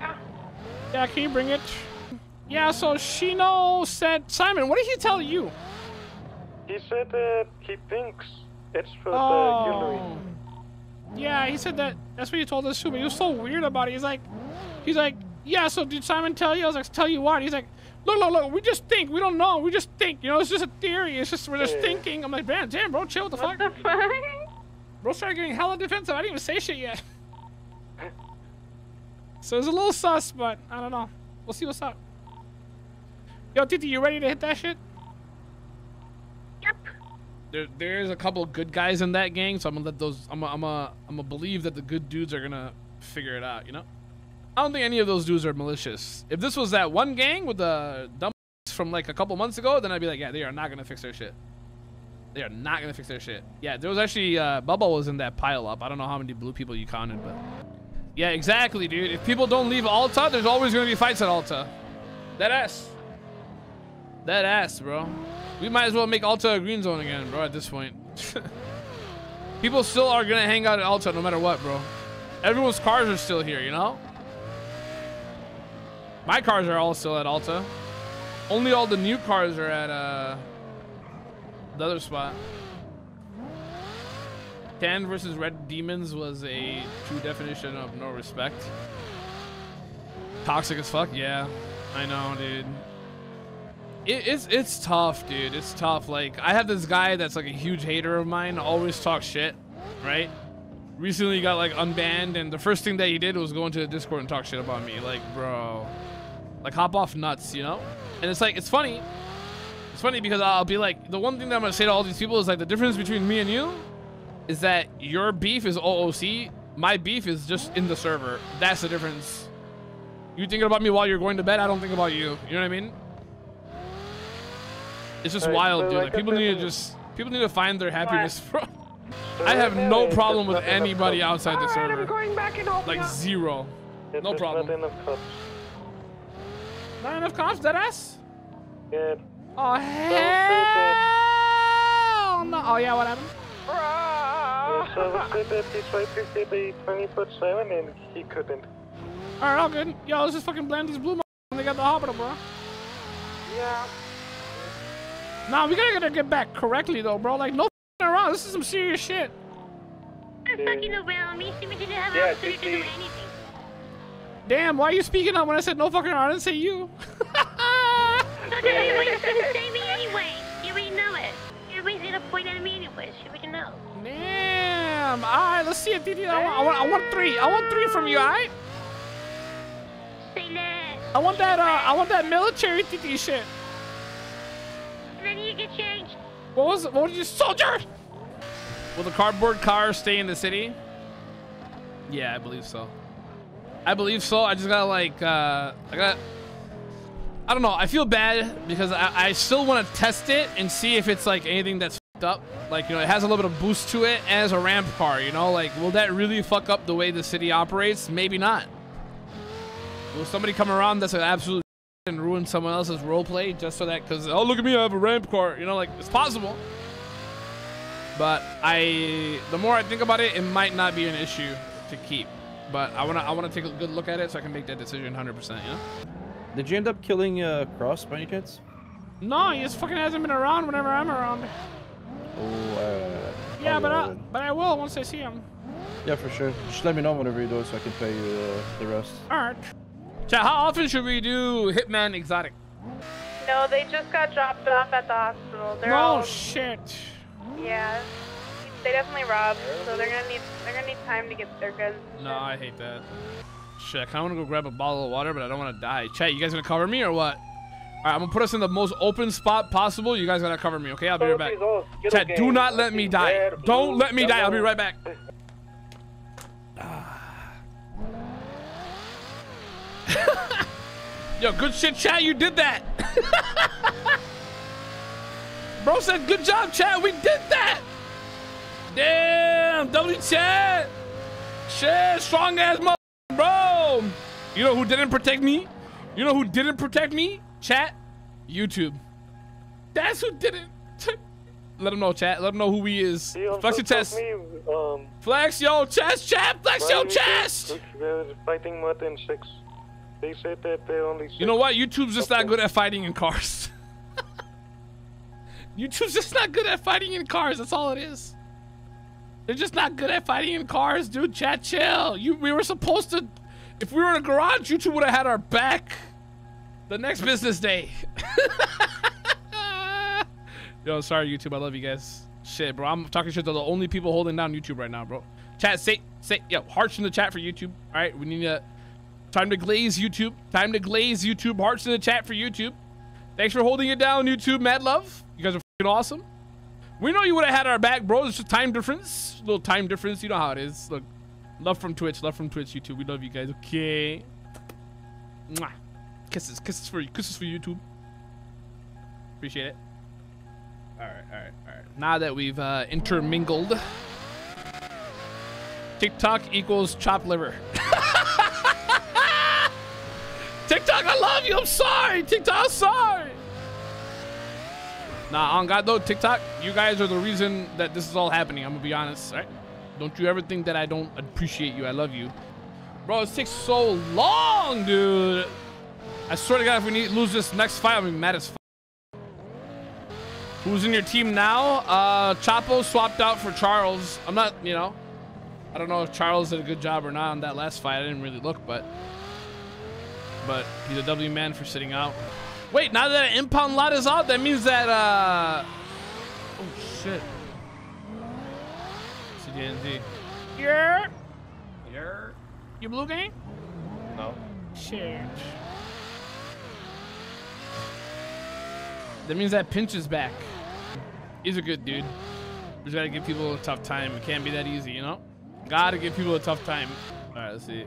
Yeah. Yeah, can you bring it? Yeah. So Shino said, Simon, what did he tell you? He said that he thinks. It's for oh. the Hillary. Yeah, he said that. That's what he told us too, but he was so weird about it. He's like, he's like, yeah, so did Simon tell you? I was like, tell you what? He's like, look, look, look, we just think. We don't know. We just think. You know, it's just a theory. It's just, we're just yeah. thinking. I'm like, man, damn, bro, chill. What the what fuck? The fuck? Bro started getting hella defensive. I didn't even say shit yet. So it's a little sus, but I don't know. We'll see what's up. Yo, T T, you ready to hit that shit? Yep. There, there's a couple of good guys in that gang, so I'm gonna let those. I'm, I'm, I'm gonna believe that the good dudes are gonna figure it out. You know, I don't think any of those dudes are malicious. If this was that one gang with the dumb from like a couple months ago, then I'd be like, yeah, they are not gonna fix their shit. They are not gonna fix their shit. Yeah, there was actually uh, Bubba was in that pile up. I don't know how many blue people you counted, but yeah, exactly, dude. If people don't leave Alta, there's always gonna be fights at Alta. That ass. That ass, bro. We might as well make Alta a green zone again, bro, at this point. People still are going to hang out at Alta no matter what, bro. Everyone's cars are still here, you know? My cars are all still at Alta. Only all the new cars are at uh, the other spot. Tan versus Red Demons was a true definition of no respect. Toxic as fuck? Yeah, I know, dude. It, it's it's tough, dude. It's tough. Like, I have this guy that's like a huge hater of mine, always talks shit, right? Recently got like unbanned, and the first thing that he did was go into the Discord and talk shit about me. Like, bro, like hop off nuts, you know? And it's like, it's funny. It's funny because I'll be like, the one thing that I'm gonna say to all these people is like, the difference between me and you is that your beef is O O C, my beef is just in the server. That's the difference. You thinking about me while you're going to bed, I don't think about you. You know what I mean? It's just right, wild, dude. Like, like people need to just people need to find their happiness. Right. I have no problem with anybody outside the server. Right, I'm going back and like up. Zero, if no problem. Not enough cops. Not enough cops, that ass. Yeah. Oh hell no! Oh yeah, what happened? Yeah, so I said that he tried to be twenty foot seven and he couldn't. Alright, all good. Yo, let's just fucking blame these blue. got the hospital, bro. Yeah. Nah, we gotta get back correctly, though, bro. Like, no f***ing around. This is some serious shit. I'm fucking around. Me seemed to have an opportunity to do anything. Damn, why are you speaking up when I said no fucking around? I didn't say you. Okay, why you trying to say me anyway? You already know it. You're always gonna point at me anyway. You already know. Damn. All right, let's see it, T T. I want, I want three. I want three from you, all right? Say that. I want that. Uh, I want that military T T shit. Then you get changed. What was it? What was you, soldier? Will the cardboard car stay in the city? Yeah, I believe so. I believe so. I just gotta like, uh, I got. I don't know. I feel bad because I, I still want to test it and see if it's like anything that's fucked up. Like, you know, it has a little bit of boost to it as a ramp car. You know, like, will that really fuck up the way the city operates? Maybe not. Will somebody come around that's an absolute and ruin someone else's roleplay just so that because oh look at me, I have a ramp car. You know, like it's possible. But I, the more I think about it, it might not be an issue to keep. But I wanna, I wanna take a good look at it so I can make that decision one hundred percent. Yeah. Did you end up killing uh, Cross by any chance? No, he just fucking hasn't been around whenever I'm around. Oh. Uh, yeah, but I, but I will once I see him. Yeah, for sure. Just let me know whenever you do it so I can pay you uh, the rest. All right. Chat, how often should we do Hitman Exotic? No, they just got dropped off at the hospital. They're oh all... shit. Yeah. They definitely robbed, so they're gonna need they're gonna need time to get their guns. No, I hate that. Shit, I kinda wanna go grab a bottle of water, but I don't wanna die. Chat, you guys gonna cover me or what? Alright, I'm gonna put us in the most open spot possible. You guys gotta cover me, okay? I'll be right back. Chat, do not let me die. Don't let me die, I'll be right back. Yo, good shit, chat, you did that. Bro said good job, chat, we did that. Damn, W chat. Shit, strong ass mother, bro. You know who didn't protect me? You know who didn't protect me? Chat, YouTube. That's who didn't. Let them know, chat. Let them know who he is. See, flex your chest. Me, um, flex your chest, chat. Flex your chest. They're fighting more than six. They said that they only six. You know what? YouTube's just okay. Not good at fighting in cars. YouTube's just not good at fighting in cars. That's all it is. They're just not good at fighting in cars, dude. Chat, chill. You, we were supposed to... If we were in a garage, you two would have had our back the next business day. Yo, sorry, YouTube. I love you guys. Shit, bro. I'm talking shit to the only people holding down YouTube right now, bro. Chat, say... say yo, hearts in the chat for YouTube. All right, we need to... Time to glaze YouTube. Time to glaze YouTube. Hearts in the chat for YouTube. Thanks for holding it down, YouTube. Mad love. You guys are fucking awesome. We know you would have had our back, bro. It's just time difference. Little time difference. You know how it is. Look, love from Twitch. Love from Twitch, YouTube. We love you guys. Okay. Mwah. Kisses. Kisses for you. Kisses for YouTube. Appreciate it. All right. All right. All right. Now that we've uh, intermingled. TikTok equals chopped liver. TikTok, I love you. I'm sorry. TikTok, I'm sorry. Nah, on God though, TikTok, you guys are the reason that this is all happening. I'm gonna be honest, all right? Don't you ever think that I don't appreciate you. I love you. Bro, it takes so long, dude. I swear to God, if we need, lose this next fight, I'm gonna be mad as f. Who's in your team now? Uh, Chapo swapped out for Charles. I'm not, you know, I don't know if Charles did a good job or not on that last fight. I didn't really look, but, but he's a W man for sitting out. Wait, now that an impound lot is out, that means that, uh... Oh, shit. C J N G. Yeah? Yeah? You Blue Gang? No. Shit. That means that Pinch is back. He's a good dude. We just gotta give people a tough time. It can't be that easy, you know? Gotta give people a tough time. All right, let's see.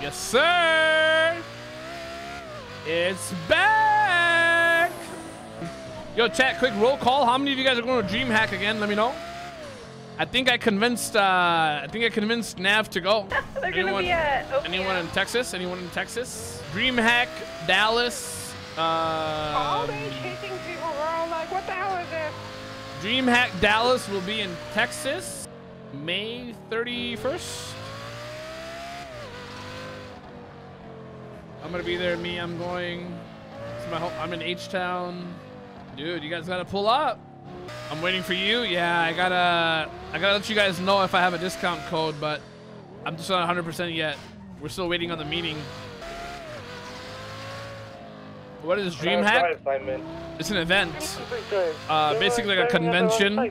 Yes, sir! It's back! Yo, chat, quick roll call. How many of you guys are going to DreamHack again? Let me know. I think I convinced, uh, I think I convinced Nav to go. They're anyone, be at anyone in Texas? Anyone in Texas? DreamHack, Dallas. Um, all these chasing people were all like, what the hell is this? DreamHack Dallas will be in Texas, May thirty-first. I'm gonna be there. Me, I'm going. It's my home. I'm in H-Town. Dude, you guys gotta pull up. I'm waiting for you. Yeah, I gotta. I gotta let you guys know if I have a discount code, but I'm just not one hundred percent yet. We're still waiting on the meeting. What is DreamHack? It's an event. Uh, basically like a convention.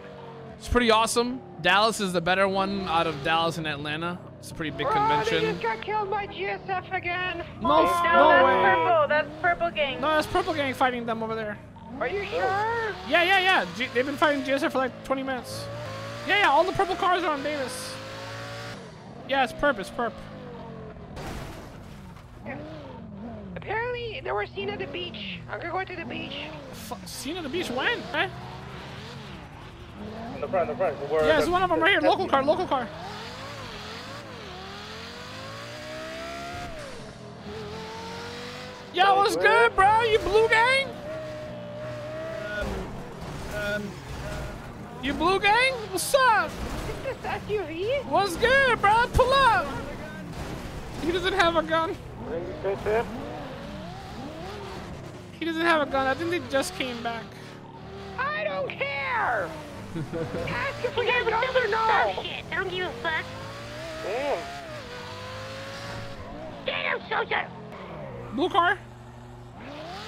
It's pretty awesome. Dallas is the better one out of Dallas and Atlanta. It's a pretty big convention. Oh, they just got killed by G S F again. No, no, that's way. Purple. That's Purple Gang. No, that's Purple Gang fighting them over there. Are you sure? Yeah, yeah, yeah. G they've been fighting G S F for like twenty minutes. Yeah, yeah, all the purple cars are on Davis. Yeah, it's Purp, it's Purp. Apparently, they were seen at the beach. I'm gonna go to the beach. F seen at the beach when? Eh? In the front, in the front. We're yeah, there's one of them right here. Local car, local car. Yo, what's good, bro? You Blue Gang? Um, you Blue Gang? What's up? Is this S U V? What's good, bro? Pull up. He doesn't have a gun. He doesn't have a gun. I think they just came back. I don't care. Ask if we have guns or no. Shit. I don't give a fuck. Damn. Damn, soldier. Blue car.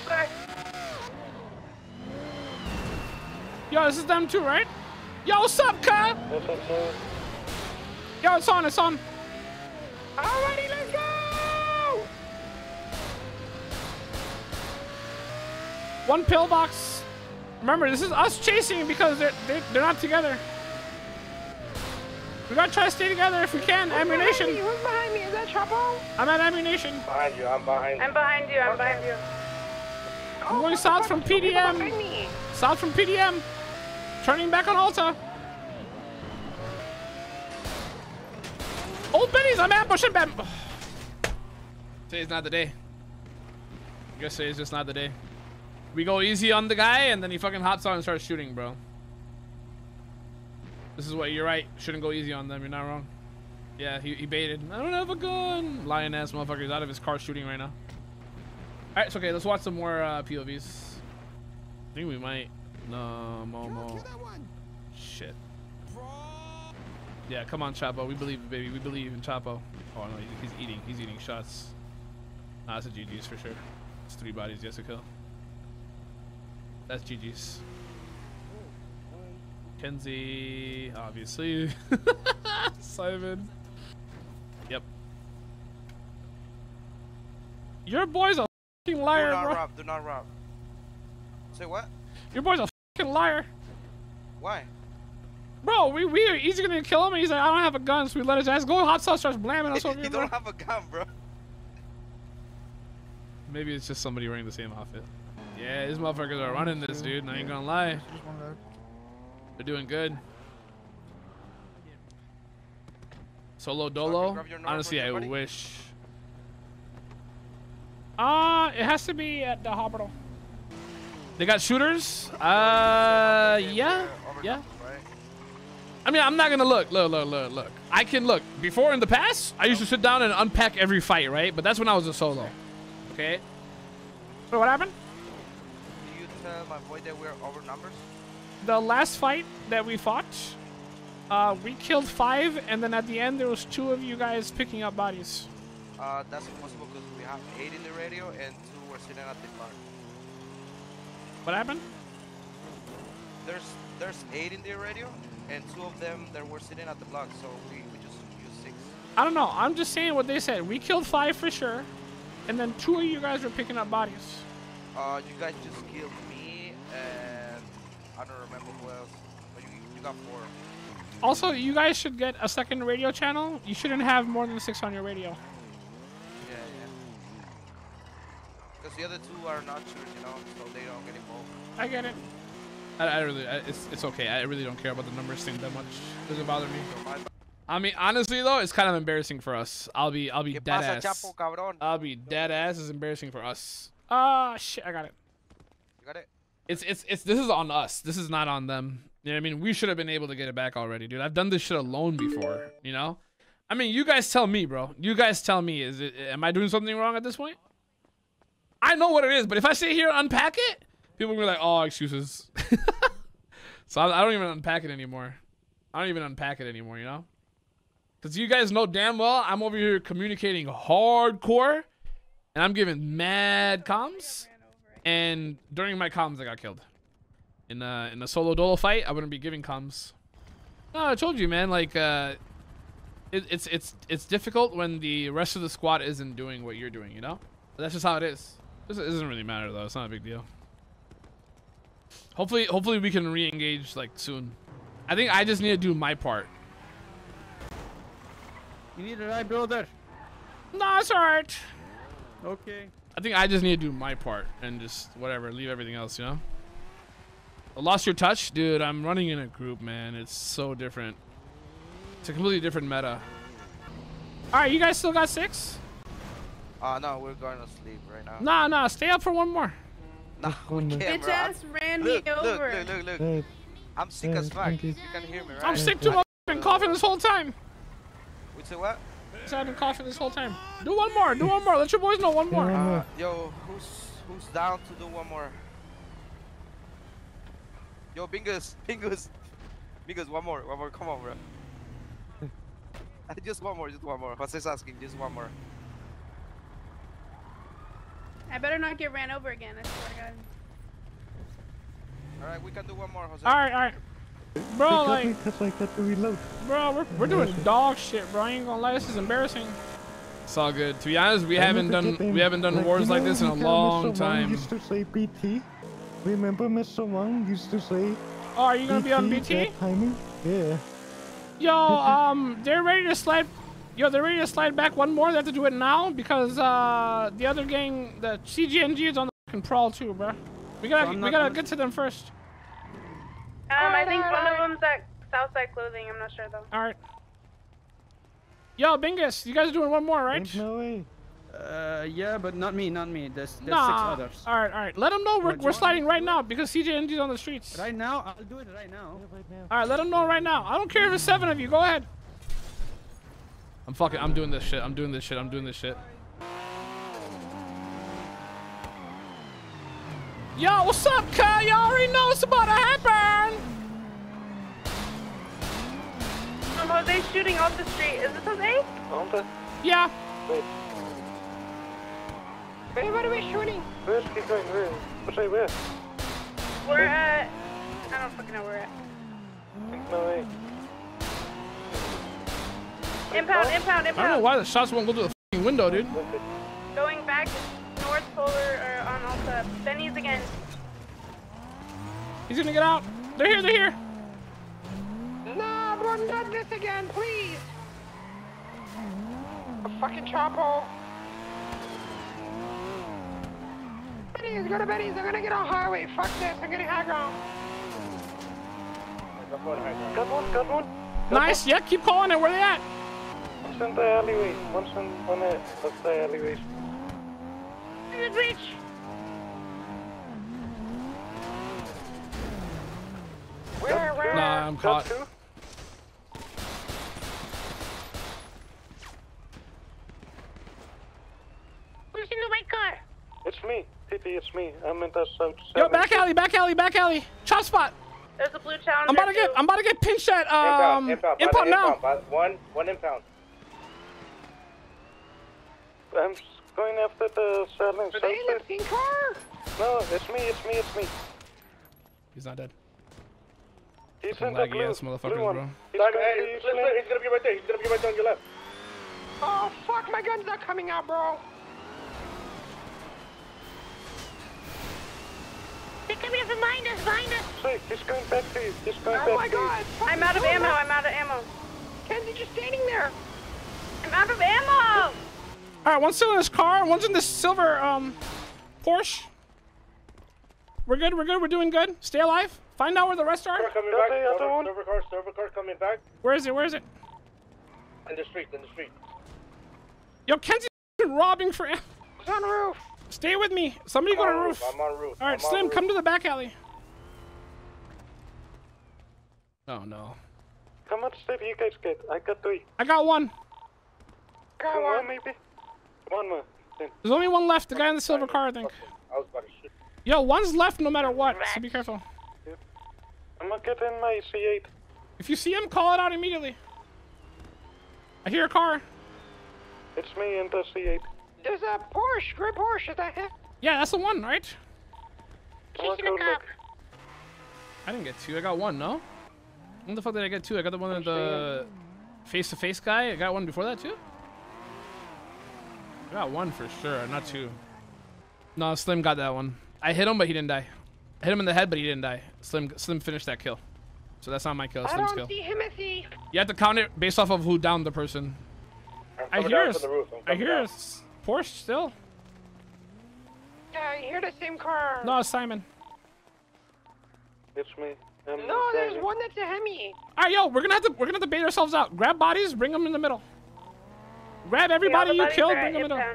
Okay. Yo, this is them too, right? Yo, what's up, cop? What's up, sir? Yo, it's on. It's on. Alrighty, let's go. One pillbox. Remember, this is us chasing because they're they, they're not together. We gotta try to stay together if we can. Who's ammunition. Behind Who's behind me? Is that Chapo? I'm at ammunition. Behind you. I'm behind. I'm behind you. I'm okay. behind you. I'm oh, going south from P D M. South from P D M. Turning back on Alta. Old Benny's. I'm ambushing Bam. Today's not the day. I guess today's just not the day. We go easy on the guy, and then he fucking hops on and starts shooting, bro. This is what you're right. Shouldn't go easy on them. You're not wrong. Yeah, he, he baited. I don't have a gun. Lion ass motherfucker. He's out of his car shooting right now. All right, it's okay. Let's watch some more uh, P O Vs. I think we might. No, Momo. Shit. Yeah, come on, Chapo. We believe, baby. We believe in Chapo. Oh no, he's eating. He's eating shots. Nah, it's a G G's for sure. It's three bodies. Yes, a kill. That's G G's. Kenzie, obviously. Simon. Yep. Your boy's a fucking liar. Do not rob. Do not rob. Say what? Your boy's a fucking liar. Why? Bro, we we are easy gonna kill him. And he's like, I don't have a gun, so we let his ass go. Hot sauce starts blamming us over here. You don't have a gun, bro. Maybe it's just somebody wearing the same outfit. Yeah, these motherfuckers are running this, dude, and I ain't gonna lie. They're doing good. Solo dolo? Honestly, I wish. Uh, it has to be at the hospital. They got shooters? Uh, yeah, yeah. I mean, I'm not gonna look, look, look, look, look. I can look. Before, in the past, I used to sit down and unpack every fight, right? But that's when I was a solo, okay? So what happened? My boy, that we're over numbers. The last fight that we fought, uh, we killed five, and then at the end there was two of you guys picking up bodies. Uh, that's impossible because we have eight in the radio and two were sitting at the car. What happened? There's there's eight in the radio and two of them that were sitting at the block, so we, we just used six. I don't know. I'm just saying what they said. We killed five for sure, and then two of you guys were picking up bodies. Uh, you guys just killed me. And I don't remember who else, but you, you got four. Also, you guys should get a second radio channel. You shouldn't have more than six on your radio. Yeah, yeah. Because the other two are not sure, you know, so they don't get involved. I get it. I, I really, I, it's, it's okay. I really don't care about the numbers thing that much. It doesn't bother me. I mean, honestly though, it's kind of embarrassing for us. I'll be, I'll be dead ass. Chapo, cabrón? I'll be dead ass. It's embarrassing for us. Ah, uh, shit, I got it. You got it? It's, it's, it's, this is on us. This is not on them. You know what I mean? We should have been able to get it back already, dude. I've done this shit alone before, you know? I mean, you guys tell me, bro. You guys tell me, is it, am I doing something wrong at this point? I know what it is, but if I sit here and unpack it, people are gonna be like, oh, excuses. So I, I don't even unpack it anymore. I don't even unpack it anymore, you know? Because you guys know damn well I'm over here communicating hardcore, and I'm giving mad comms. And during my comms, I got killed. In a, in a solo dolo fight, I wouldn't be giving comms. No, I told you, man. Like, uh, it, it's it's it's difficult when the rest of the squad isn't doing what you're doing, you know? But that's just how it is. It doesn't really matter though. It's not a big deal. Hopefully, hopefully we can re-engage like soon. I think I just need to do my part. You need an eye, brother. No, it's alright. Okay. I think I just need to do my part and just whatever, leave everything else, you know? I lost your touch, dude. I'm running in a group, man. It's so different. It's a completely different meta. Alright, you guys still got six? Uh, no, we're going to sleep right now. Nah, nah, stay up for one more. Nah, we can't, bro. Bitch ass ran me over. Look, look, look, look. I'm sick as fuck. You can hear me, right? I'm sick too. I've been coughing this whole time. What's it, what? So I've been coughing this whole time. Do one more, do one more. Let your boys know one more. Uh, yo, who's who's down to do one more? Yo, Bingus, Bingus, Bingus, one more, one more. Come on, bro. Just one more, just one more. Jose's asking, just one more. I better not get ran over again. I swear to God. All right, we can do one more, Jose. All right, all right. Bro, like, that's like that to reload. Bro, we're, we're doing dog shit, bro. I ain't gonna lie, this is embarrassing. It's all good. To be honest, we haven't done we haven't done like, wars you know, like this in a long time. Used to say B T. Remember, Mister Wong used to say. Oh, are you gonna be on B T? Yeah. Yo, um, they're ready to slide. Yo, they're ready to slide back one more. They have to do it now because uh, the other gang, the C J N G, is on the fucking prowl too, bro. We gotta so we gotta get to them first. Um, I think one of them's at Southside Clothing. I'm not sure though. All right. Yo, Bingus, you guys are doing one more, right? No way. Uh, yeah, but not me, not me. There's, there's nah. six others. All right, all right. Let them know we're, we're sliding right now because C J N G's on the streets. Right now, I'll do it right now. Yeah, right now. All right, let them know right now. I don't care if it's seven of you. Go ahead. I'm fucking. I'm doing this shit. I'm doing this shit. I'm doing this shit. Yo, what's up, Kyle? Y'all already know it's about to happen. Um, Jose's shooting off the street. Is this Jose? Okay. Yeah. Wait. Wait, what are we shooting? Where's he going? Where? Jose, where? We're at... I don't fucking know where we're at. No way. Impound, impound, impound. I don't know why the shots won't go through the fucking window, dude. Going back north polar or on Alta. Benny's again. He's gonna get out. They're here, they're here. Nah, bro, not this again, please. A fucking Chapo. Benny's, go to Benny's. They're gonna get on highway. Fuck this. I'm getting high ground. Good one, good one. Nice. Yeah, keep calling it. Where they at? One's in the alleyway. One's in one it. That's the alleyway. Reach. Where, where? Nah, I'm caught. Two? Who's in the white car? It's me, T T, it's me. I'm in the south. Yo, back alley, back alley, back alley. Chop spot. There's a blue town. I'm about to get, I'm about to get pinched at um. Impound, impound, impound now. One, one impound. I'm going after the settling. Are they in the pink car? No, it's me, it's me, it's me. He's not dead. He's in the blue, ass motherfuckers, blue bro. He's, like, gonna, he's, he's, he's gonna be right there. He's gonna be right there on your left. Oh fuck, my gun's not coming out, bro. They're coming up behind us, behind us. See, he's going back to you. He's going oh back my god. To you. I'm out of so ammo. Much. I'm out of ammo. Kenzie, just standing there. I'm out of ammo. All right, one's still in this car, one's in this silver um, Porsche. We're good, we're good, we're doing good. Stay alive. Find out where the rest are. Coming back. Silver, silver car, silver car coming back. Where is it? Where is it? In the street, in the street. Yo, Kenzie's robbing for ammo. He's on the roof. Stay with me. Somebody go to the roof. I'm on roof. All right, Slim, come to the back alley. Oh no. Come on, Slim, you guys get. I got three. I got one. Got one, maybe. One more. There's only one left, the guy in the silver car, I think. Yo, one's left no matter what, so be careful. I'm gonna get in my C eight. If you see him, call it out immediately. I hear a car. It's me in the C eight. There's a Porsche, gray Porsche, is that him? Yeah, that's the one, right? Look, look, look. I didn't get two, I got one, no? When the fuck did I get two? I got the one with the face-to-face guy. I got one before that, too? I got one for sure, not two. No, Slim got that one. I hit him, but he didn't die. I hit him in the head, but he didn't die. Slim Slim finished that kill. So that's not my kill, Slim's kill. I don't see him as he... You have to count it based off of who downed the person. I hear us. I hear us. Porsche still. Yeah, I hear the same car. No, it's Simon. It's me. I'm no, there's driving. One that's a Hemi. All right, yo, we're gonna have to we're gonna have to bait ourselves out. Grab bodies, bring them in the middle. Grab everybody yeah, you killed, bring them in the middle.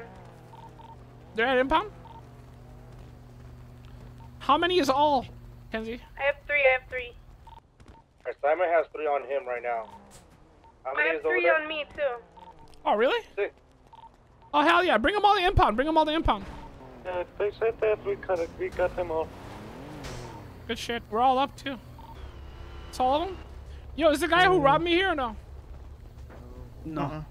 They're at impound. How many is all, Kenzie? I have three. I have three. All right, Simon has three on him right now. How many I have is three on me too. Oh really? Six. Oh hell yeah! Bring them all to impound. Bring them all to impound. Yeah, they said that we got we got them all. Good shit. We're all up too. It's all of them? Yo, is the guy who robbed me here or no? No.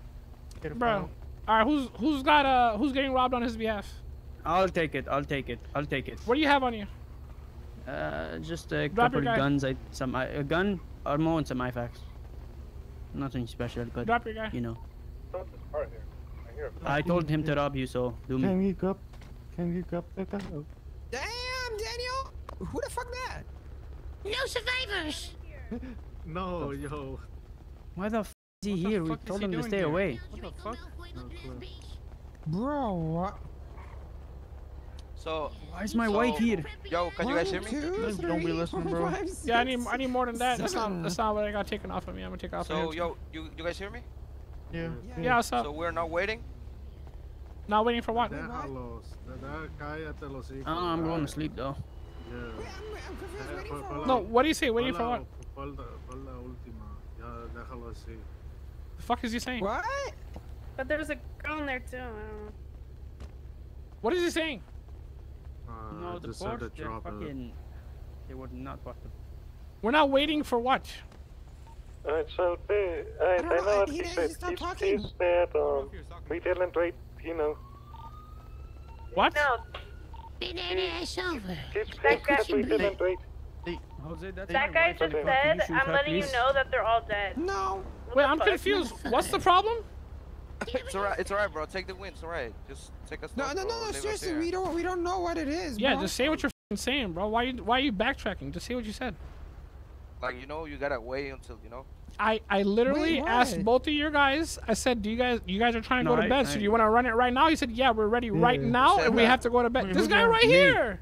Bro. Alright, who's who's got uh who's getting robbed on his behalf? I'll take it, I'll take it, I'll take it. What do you have on you? Uh just a Drop couple guns, I some a gun, armor and some I FAX. Nothing special, but Drop your guy. You know. I told him to rob you, so do me. Can you grab can you grab that guy? Damn, Daniel! Who the fuck that? No survivors! No, yo. Why the f is he here? We told him to stay away. What the fuck? Bro. So why is my wife here? Yo, can you guys hear me? Don't be listening, bro. Yeah, I need I need more than that. That's not that's not what I got taken off of me. I'm gonna take off. So yo, you you guys hear me? Yeah. Yeah. What's up? So we're not waiting. Not waiting for what? I'm going to sleep though. Yeah. Wait, I'm, I'm confused, waiting for what? No, what do you say? Waiting for what? The fuck is he saying? What? But there's a girl in there too. I don't know. What is he saying? Uh, no, the Porsche, they're fucking... They would not fuck them. We're not waiting for what? Alright, so they... I, I don't know what he said. He said, um... we didn't wait, you know. What? No. That guy just said, I'm letting you know that they're all dead. No. Wait, I'm confused. What's the problem? It's alright, it's alright, bro. Take the win. It's alright. Just take us. No, no, no, no. Seriously, we don't, we don't know what it is. Yeah, just say what you're saying, bro. Why, why are you backtracking? Just say what you said. Like you know, you gotta wait until you know. I, I literally asked both of your guys. I said, do you guys, you guys are trying to go to bed, so do you want to run it right now? He said, yeah, we're ready right now, and we have to go to bed. This guy right here.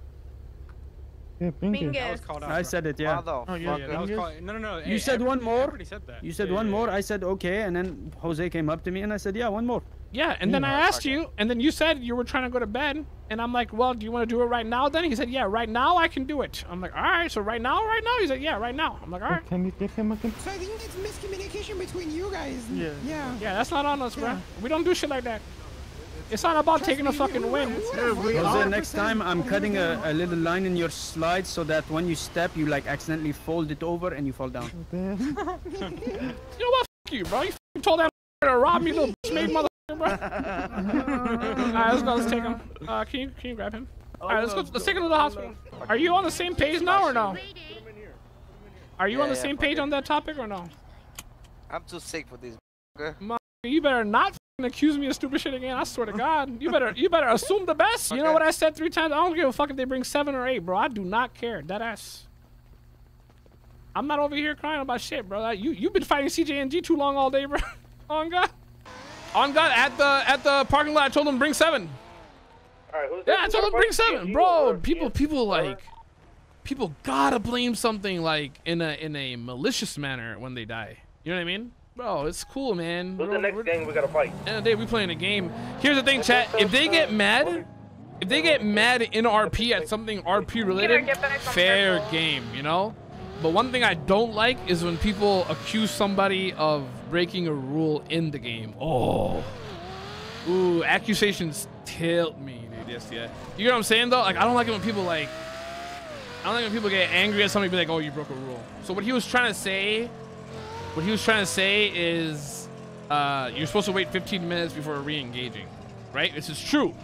Yeah, Bingus. I said it, yeah. No, no, no. You said one more. You said one more. I said okay, and then Jose came up to me, and I said, yeah, one more. Yeah, and then I asked you, and then you said you were trying to go to bed, and I'm like, well, do you want to do it right now then? He said, yeah, right now I can do it. I'm like, all right, so right now, right now? He's like, yeah, right now. I'm like, all right. Can you give him a good... So I think it's miscommunication between you guys. Yeah. Yeah, yeah that's not on us, yeah. bro. We don't do shit like that. It's not about Trust taking me, a fucking win. Jose, next time I'm cutting a, a little line in your slide so that when you step, you like accidentally fold it over and you fall down. You know what? F you, bro. You f told that to rob me, little bitch made mother. Alright, let's go. Let's take him. Uh, can you can you grab him? Alright, let's go. Let's take him to the hospital. Are you on the same page now or no? Are you yeah, on the yeah, same page it. on that topic or no? I'm too sick for this. Mother, you better not accuse me of stupid shit again. I swear to God, you better you better assume the best. You okay. know what I said three times. I don't give a fuck if they bring seven or eight, bro. I do not care. That ass. I'm not over here crying about shit, bro. You you've been fighting C J N G too long all day, bro. On God. On God, at the at the parking lot, I told him bring seven. All right, who's yeah, I told him bring seven, bro. People, people like, people gotta blame something like in a in a malicious manner when they die. You know what I mean, bro? It's cool, man. Who's the next gang we gotta fight? End of the day, we playing a game. Here's the thing, chat. If they get mad, if they get mad in R P at something R P related, fair game, you know. But one thing I don't like is when people accuse somebody of breaking a rule in the game. Oh, Ooh, accusations tilt me, dude. Yes, yeah. You know what I'm saying, though? Like, I don't like it when people, like... I don't like when people get angry at somebody and be like, oh, you broke a rule. So what he was trying to say... What he was trying to say is... Uh, you're supposed to wait fifteen minutes before re-engaging. Right? This is true.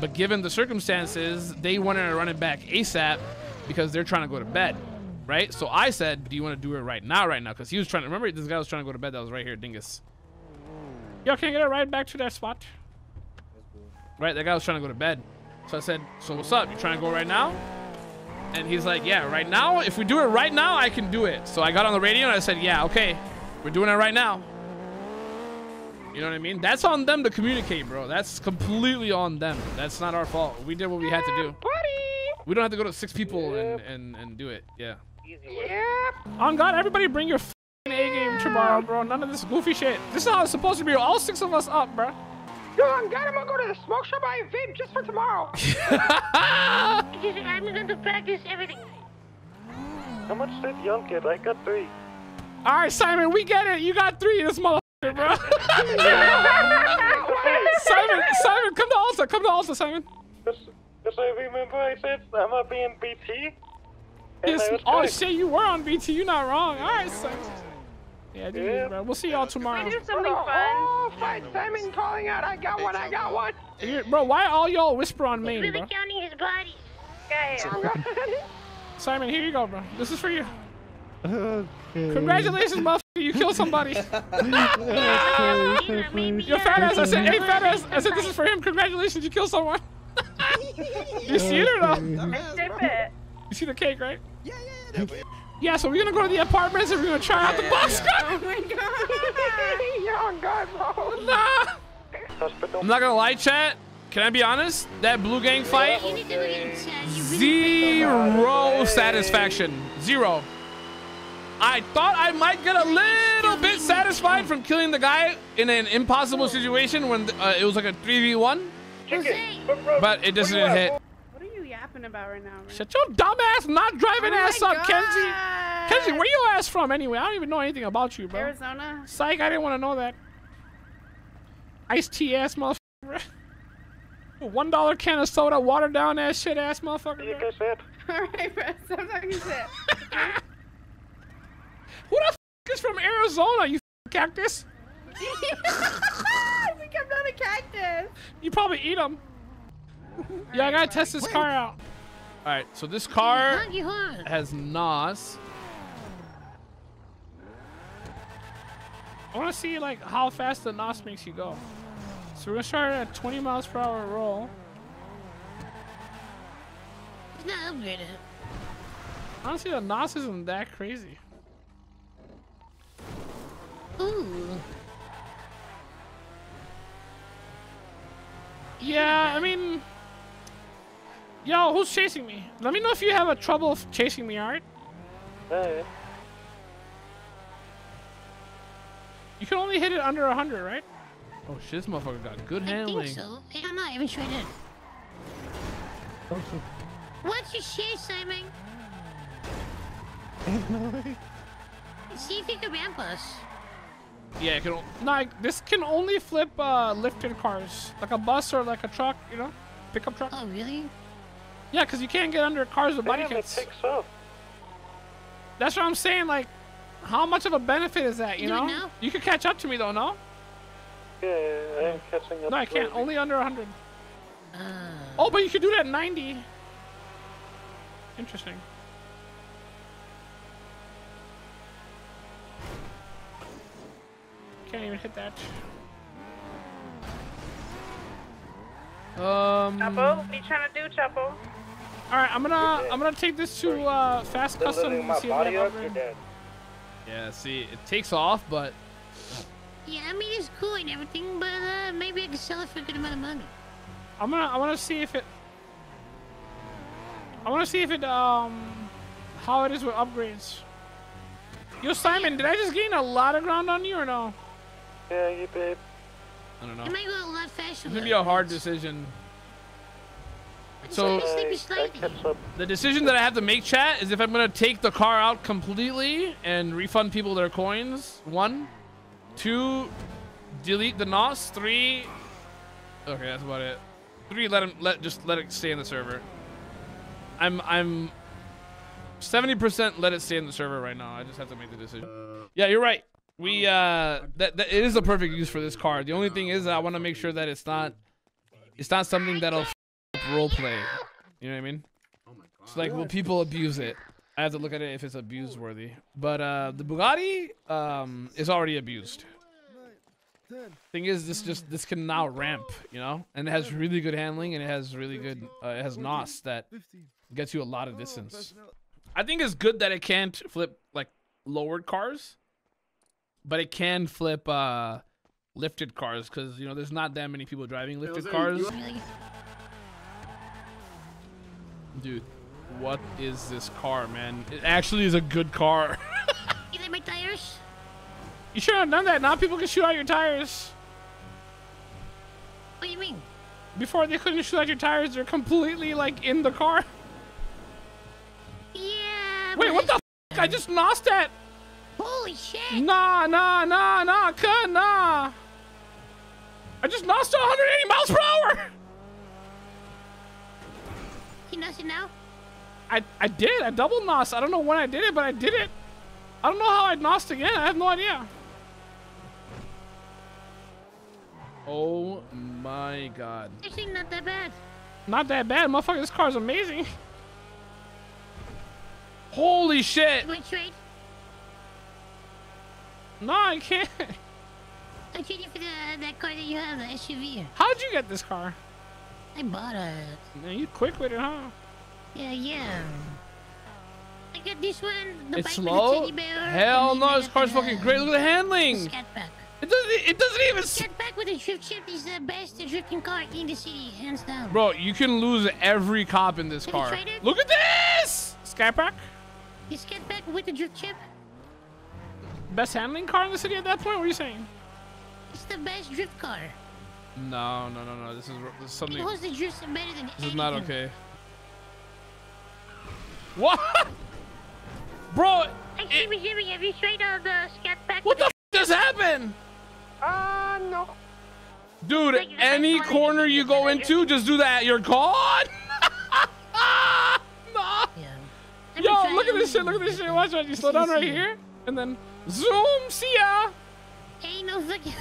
But given the circumstances, they wanted to run it back ASAP because they're trying to go to bed. Right? So I said, do you want to do it right now, right now? Because he was trying to... Remember, this guy was trying to go to bed that was right here, Dingus. Y'all can't get it right back to that spot. Right? That guy was trying to go to bed. So I said, so what's up? You trying to go right now? And he's like, yeah, right now? If we do it right now, I can do it. So I got on the radio and I said, yeah, okay. We're doing it right now. You know what I mean? That's on them to communicate, bro. That's completely on them. That's not our fault. We did what we had to do. We don't have to go to six people and, and, and do it. Yeah. Yeah. On God, everybody bring your f***ing A-game tomorrow, bro. None of this goofy shit. This is how it's supposed to be. All six of us up, bro. Yo, I'm gonna go to the smoke shop. I vape just for tomorrow. I'm going to practice everything. How much did Young get? I got three. All right, Simon, we get it. You got three, this motherfucker, bro. Simon, Simon, come to Alsa. Come to Alsa, Simon. Yes, yes, I remember I said I'm not being B T. Yes, oh shit, you were on B T. You're not wrong. All right, Simon. Yeah, I do, yeah. Bro. We'll see y'all tomorrow. Can I do something fun? Oh, fight Simon calling out. I got one. I got one. You're, bro, why all y'all whisper on me, bro? Really counting his body. Okay. Simon, here you go, bro. This is for you. Okay. Congratulations, motherfucker. You killed somebody. Yo, fat ass. I said, hey, fat ass. I said, this is for him. Congratulations, you killed someone. You see it or not? I sip it. You see the cake, right? Yeah, yeah, yeah. Yeah, so we're gonna go to the apartments and we're gonna try out the box gun. Oh my god! You're on guard, bro. Nah. I'm not gonna lie, chat. Can I be honest? That Blue Gang fight, zero satisfaction. Zero. I thought I might get a little bit satisfied from killing the guy in an impossible situation when uh, it was like a three v one. But it doesn't hit. About right now, right? Shut your dumb ass not driving oh ass up, God. Kenzie. Kenzie, where your ass from anyway? I don't even know anything about you, bro. Arizona. Psych, I didn't want to know that. Iced tea ass motherfucker. One dollar can of soda, watered down ass shit ass motherfucker. You can sit. Alright, bro. Stop talking shit. Who the f is from Arizona, you f cactus? I think I'm not a cactus. You probably eat them. Yeah, I gotta test this car out. All right, so this car has N O S. I want to see like how fast the N O S makes you go. So we're gonna start at twenty miles per hour roll. It's not upgraded. Honestly, the N O S isn't that crazy. Ooh. Yeah, I mean. Yo, who's chasing me? Let me know if you have a trouble chasing me, alright? Hey. You can only hit it under one hundred, right? Oh shit, this motherfucker got good handling. I think so. Hey, I'm not even sure it is. What's your chase, Simon? See if you can ramp us. Yeah, it can o nah, this can only flip uh, lifted cars. Like a bus or like a truck, you know? Pickup truck. Oh, really? Yeah, because you can't get under cars with body kits. It picks up. That's what I'm saying. Like, how much of a benefit is that, you do know? You could catch up to me, though, no? Yeah, yeah, yeah. I am catching up. No, I can't. Lately. Only under one hundred. Uh... Oh, but you could do that at ninety. Interesting. Can't even hit that. Um. Chapo, what are you trying to do, Chapo? All right, I'm gonna I'm gonna take this to uh, fast custom and see what happens. Yeah, see, it takes off, but. Yeah, I mean it's cool and everything, but uh, maybe I can sell it for a good amount of money. I'm gonna I want to see if it. I want to see if it um, how it is with upgrades. Yo, Simon, did I just gain a lot of ground on you or no? Yeah, you did. I don't know. It might go a lot faster. It's gonna be a hard decision. It's so uh, the decision that I have to make, chat, is if I'm gonna take the car out completely and refund people their coins. One, two, delete the N O S. Three, Okay, that's about it. Three, let him let just let it stay in the server. I'm I'm seventy percent let it stay in the server right now. I just have to make the decision. Yeah, you're right. We uh that, that it is a perfect use for this card. The only thing is I want to make sure that it's not it's not something that'll f up roleplay. You know what I mean? It's like, will people abuse it? I have to look at it if it's abuse worthy. But uh the Bugatti um is already abused. Thing is, this just this can now ramp, you know, and it has really good handling, and it has really good uh, it has N O S that gets you a lot of distance. I think it's good that it can't flip like lowered cars, but it can flip uh lifted cars, because you know there's not that many people driving lifted cars. Dude, what is this car, man? It actually is a good car. You like my tires? You should have done that. Now people can shoot out your tires. What do you mean? Before, they couldn't shoot out your tires. They're completely like in the car. Yeah. Wait, what the f***? I just nosed that. Holy shit. Nah, nah, nah, nah, cut, nah. I just nosed one hundred eighty miles per hour. You nosed it now? I, I did. I double nosed. I don't know when I did it, but I did it. I don't know how I nosed again. I have no idea. Oh my god. Actually, not that bad. Not that bad, motherfucker. This car's amazing. Holy shit. You want to trade? No, I can't. I traded for the, that car that you have, the S U V. How'd you get this car? I bought it. Man, you quick with it, huh? Yeah, yeah. I got this one. The it's bike slow. With the teddy bear. Hell no, this car's fucking great. Look at the handling. The it doesn't. It doesn't even. Scatback with a drift chip is the best drifting car in the city, hands down. Bro, you can lose every cop in this Have car. Look at this. Scatback. The Scatback with the drift chip. Best handling car in the city at that point. What are you saying? It's the best drift car. No, no, no, no. This is, this is something. It holds the drift better than anything. This is not okay. What? Bro, Jimmy, Jimmy, have you straight out the scat pack? What the f just happened? Uh, no. Dude, like, any like, corner you go into, just do that. You're gone. Nah. Yeah. Yo, look at this shit. Look at this shit. Watch it. You slow down right here, and then zoom. See ya. Ain't no fucking.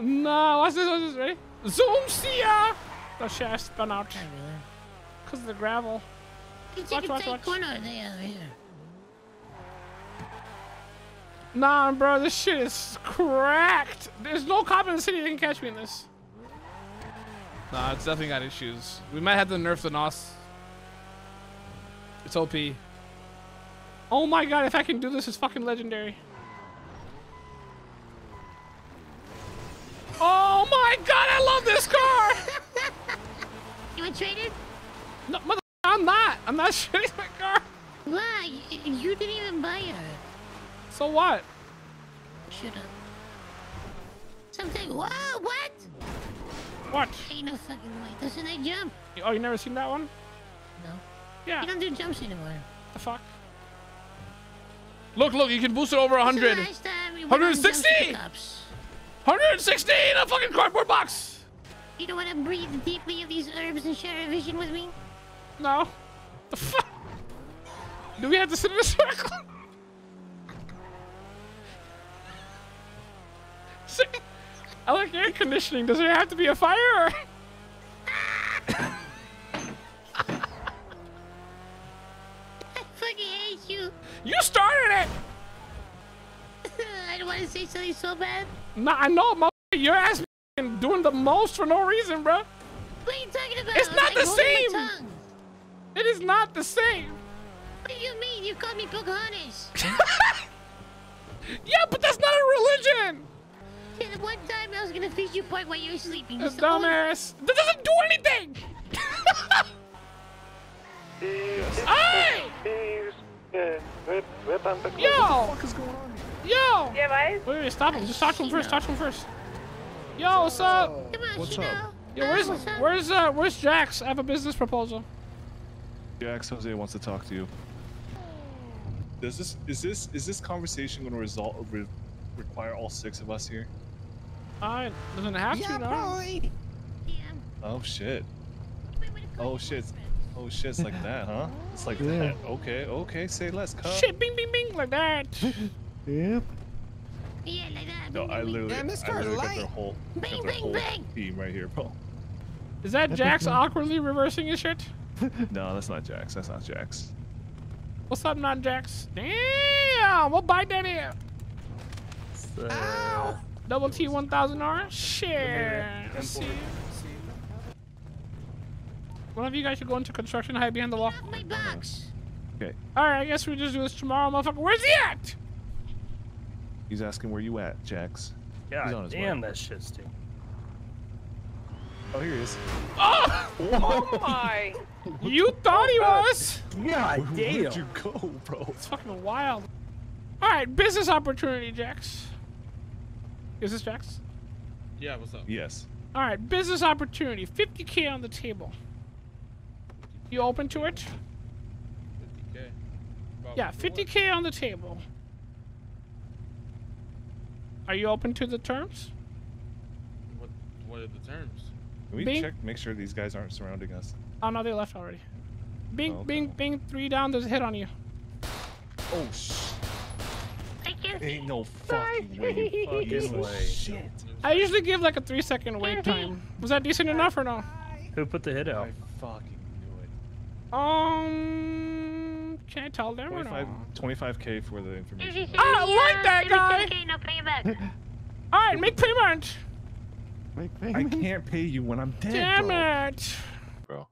Nah, watch this. Watch this. Ready? Zoom. See ya. The shaft spun out. Because of the gravel. It's watch, watch, watch. Corner there, right here. Nah, bro, this shit is cracked. There's no cop in the city that can catch me in this. Nah, it's definitely got issues. We might have to nerf the N O S. It's O P. Oh my god, if I can do this, it's fucking legendary. Oh my god, I love this car! You want to trade it? No, mother, I'm not. I'm not trading my car. Why? You didn't even buy it. So what? Shut up. Something. Whoa, what? What? Ain't no fucking way. Doesn't I jump? Oh, you never seen that one? No. Yeah. You don't do jumps anymore. The fuck? Look, look, you can boost it over one hundred. one hundred sixty! one hundred sixty in a fucking cardboard box! You don't want to breathe deeply of these herbs and share a vision with me? No. The fuck? Do we have to sit in a circle? I like air conditioning. Does there have to be a fire? I fucking hate you. You started it. I don't want to say something so bad. Nah, I know, motherfucker. Your ass doing the most for no reason, bro. What are you talking about? It's not the same. It is not the same. What do you mean? You called me Pocahontas. Yeah, but that's not a religion. Yeah, one time I was gonna feed you pork while you were sleeping. That's so dumbass. That doesn't do anything. Hey! Yo! Yo! Yeah, wait, wait, stop him. Just talk to him first. Talk to him first. Yo, what's up? Come on, what's Shino? Up? Yo, where's uh, where's uh where's Jax? I have a business proposal. Jax, Jose wants to talk to you. Does this is this is this conversation gonna result over? Require all six of us here? Uh, doesn't have yeah, to, no. Probably. Oh shit. Oh shit. Oh shit's like that, huh? It's like yeah. that. Okay, okay, say less, cup. Shit, bing, bing, bing, like that. Yep. Yeah, like that. No, I literally, yeah, I literally got their whole, bing, got their bing, whole bing. team right here, bro. Is that Jax awkwardly reversing his shit? No, that's not Jax. That's not Jax. What's up, not Jax? Damn, we'll bite that in. So, ow! Double T one thousand R? Shit. See. One of you guys should go into construction, hide behind the wall. My box. Okay. All right, I guess we just do this tomorrow, motherfucker. Where's he at? He's asking where you at, Jax. Yeah. He's on his damn, way. That shit stinks. Oh, here he is. Oh, oh my! You thought he was? Yeah, damn. Where'd you go, bro? It's fucking wild. All right, business opportunity, Jax. Is this Jax? Yeah. What's up? Yes. All right, business opportunity. fifty K on the table. You open to it? fifty K. Yeah, fifty K on the table. Are you open to the terms? What What are the terms? Can we bing. check, make sure these guys aren't surrounding us? Oh no, they left already. Bing, oh, bing, no. bing, three down, there's a hit on you. Oh shh. Ain't no fucking way. Fucking way. Shit. I usually give like a three second wait time. Was that decent enough or no? Who put the hit out? I fucking Um, can I tell them or no? twenty-five K for the information. I don't like that guy! No payment. All right, make payment. Make payment. I can't pay you when I'm dead. Damn bro. it, bro.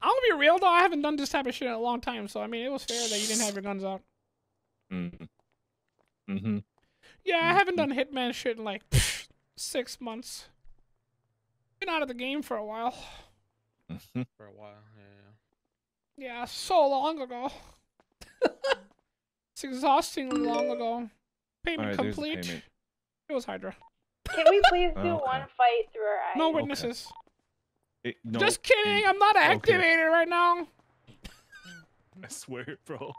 I'll be real though. I haven't done this type of shit in a long time, so I mean, it was fair that you didn't have your guns out. Mm. Mm-hmm. Yeah, mm-hmm. I haven't done hitman shit in like pff, six months. Been out of the game for a while. For a while, yeah. Yeah, so long ago. It's exhaustingly long ago. Payment right, complete. Payment. It was Hydra. Can we please do oh, okay. one fight through our eyes? No witnesses. Okay. It, no, just kidding. It, I'm not activated okay. right now. I swear, bro.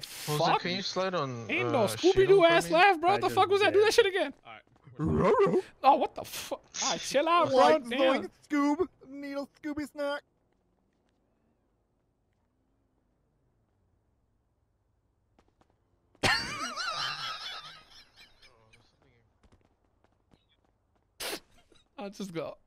Fuck. Jose, can you slide on? Ain't no uh, Scooby Doo ass laugh, bro. What the fuck was that? Do that shit again. All right. Oh, what the fuck? All right, chill out, bro. Right, damn. Scoob, needle, Scooby snack. I'll just go.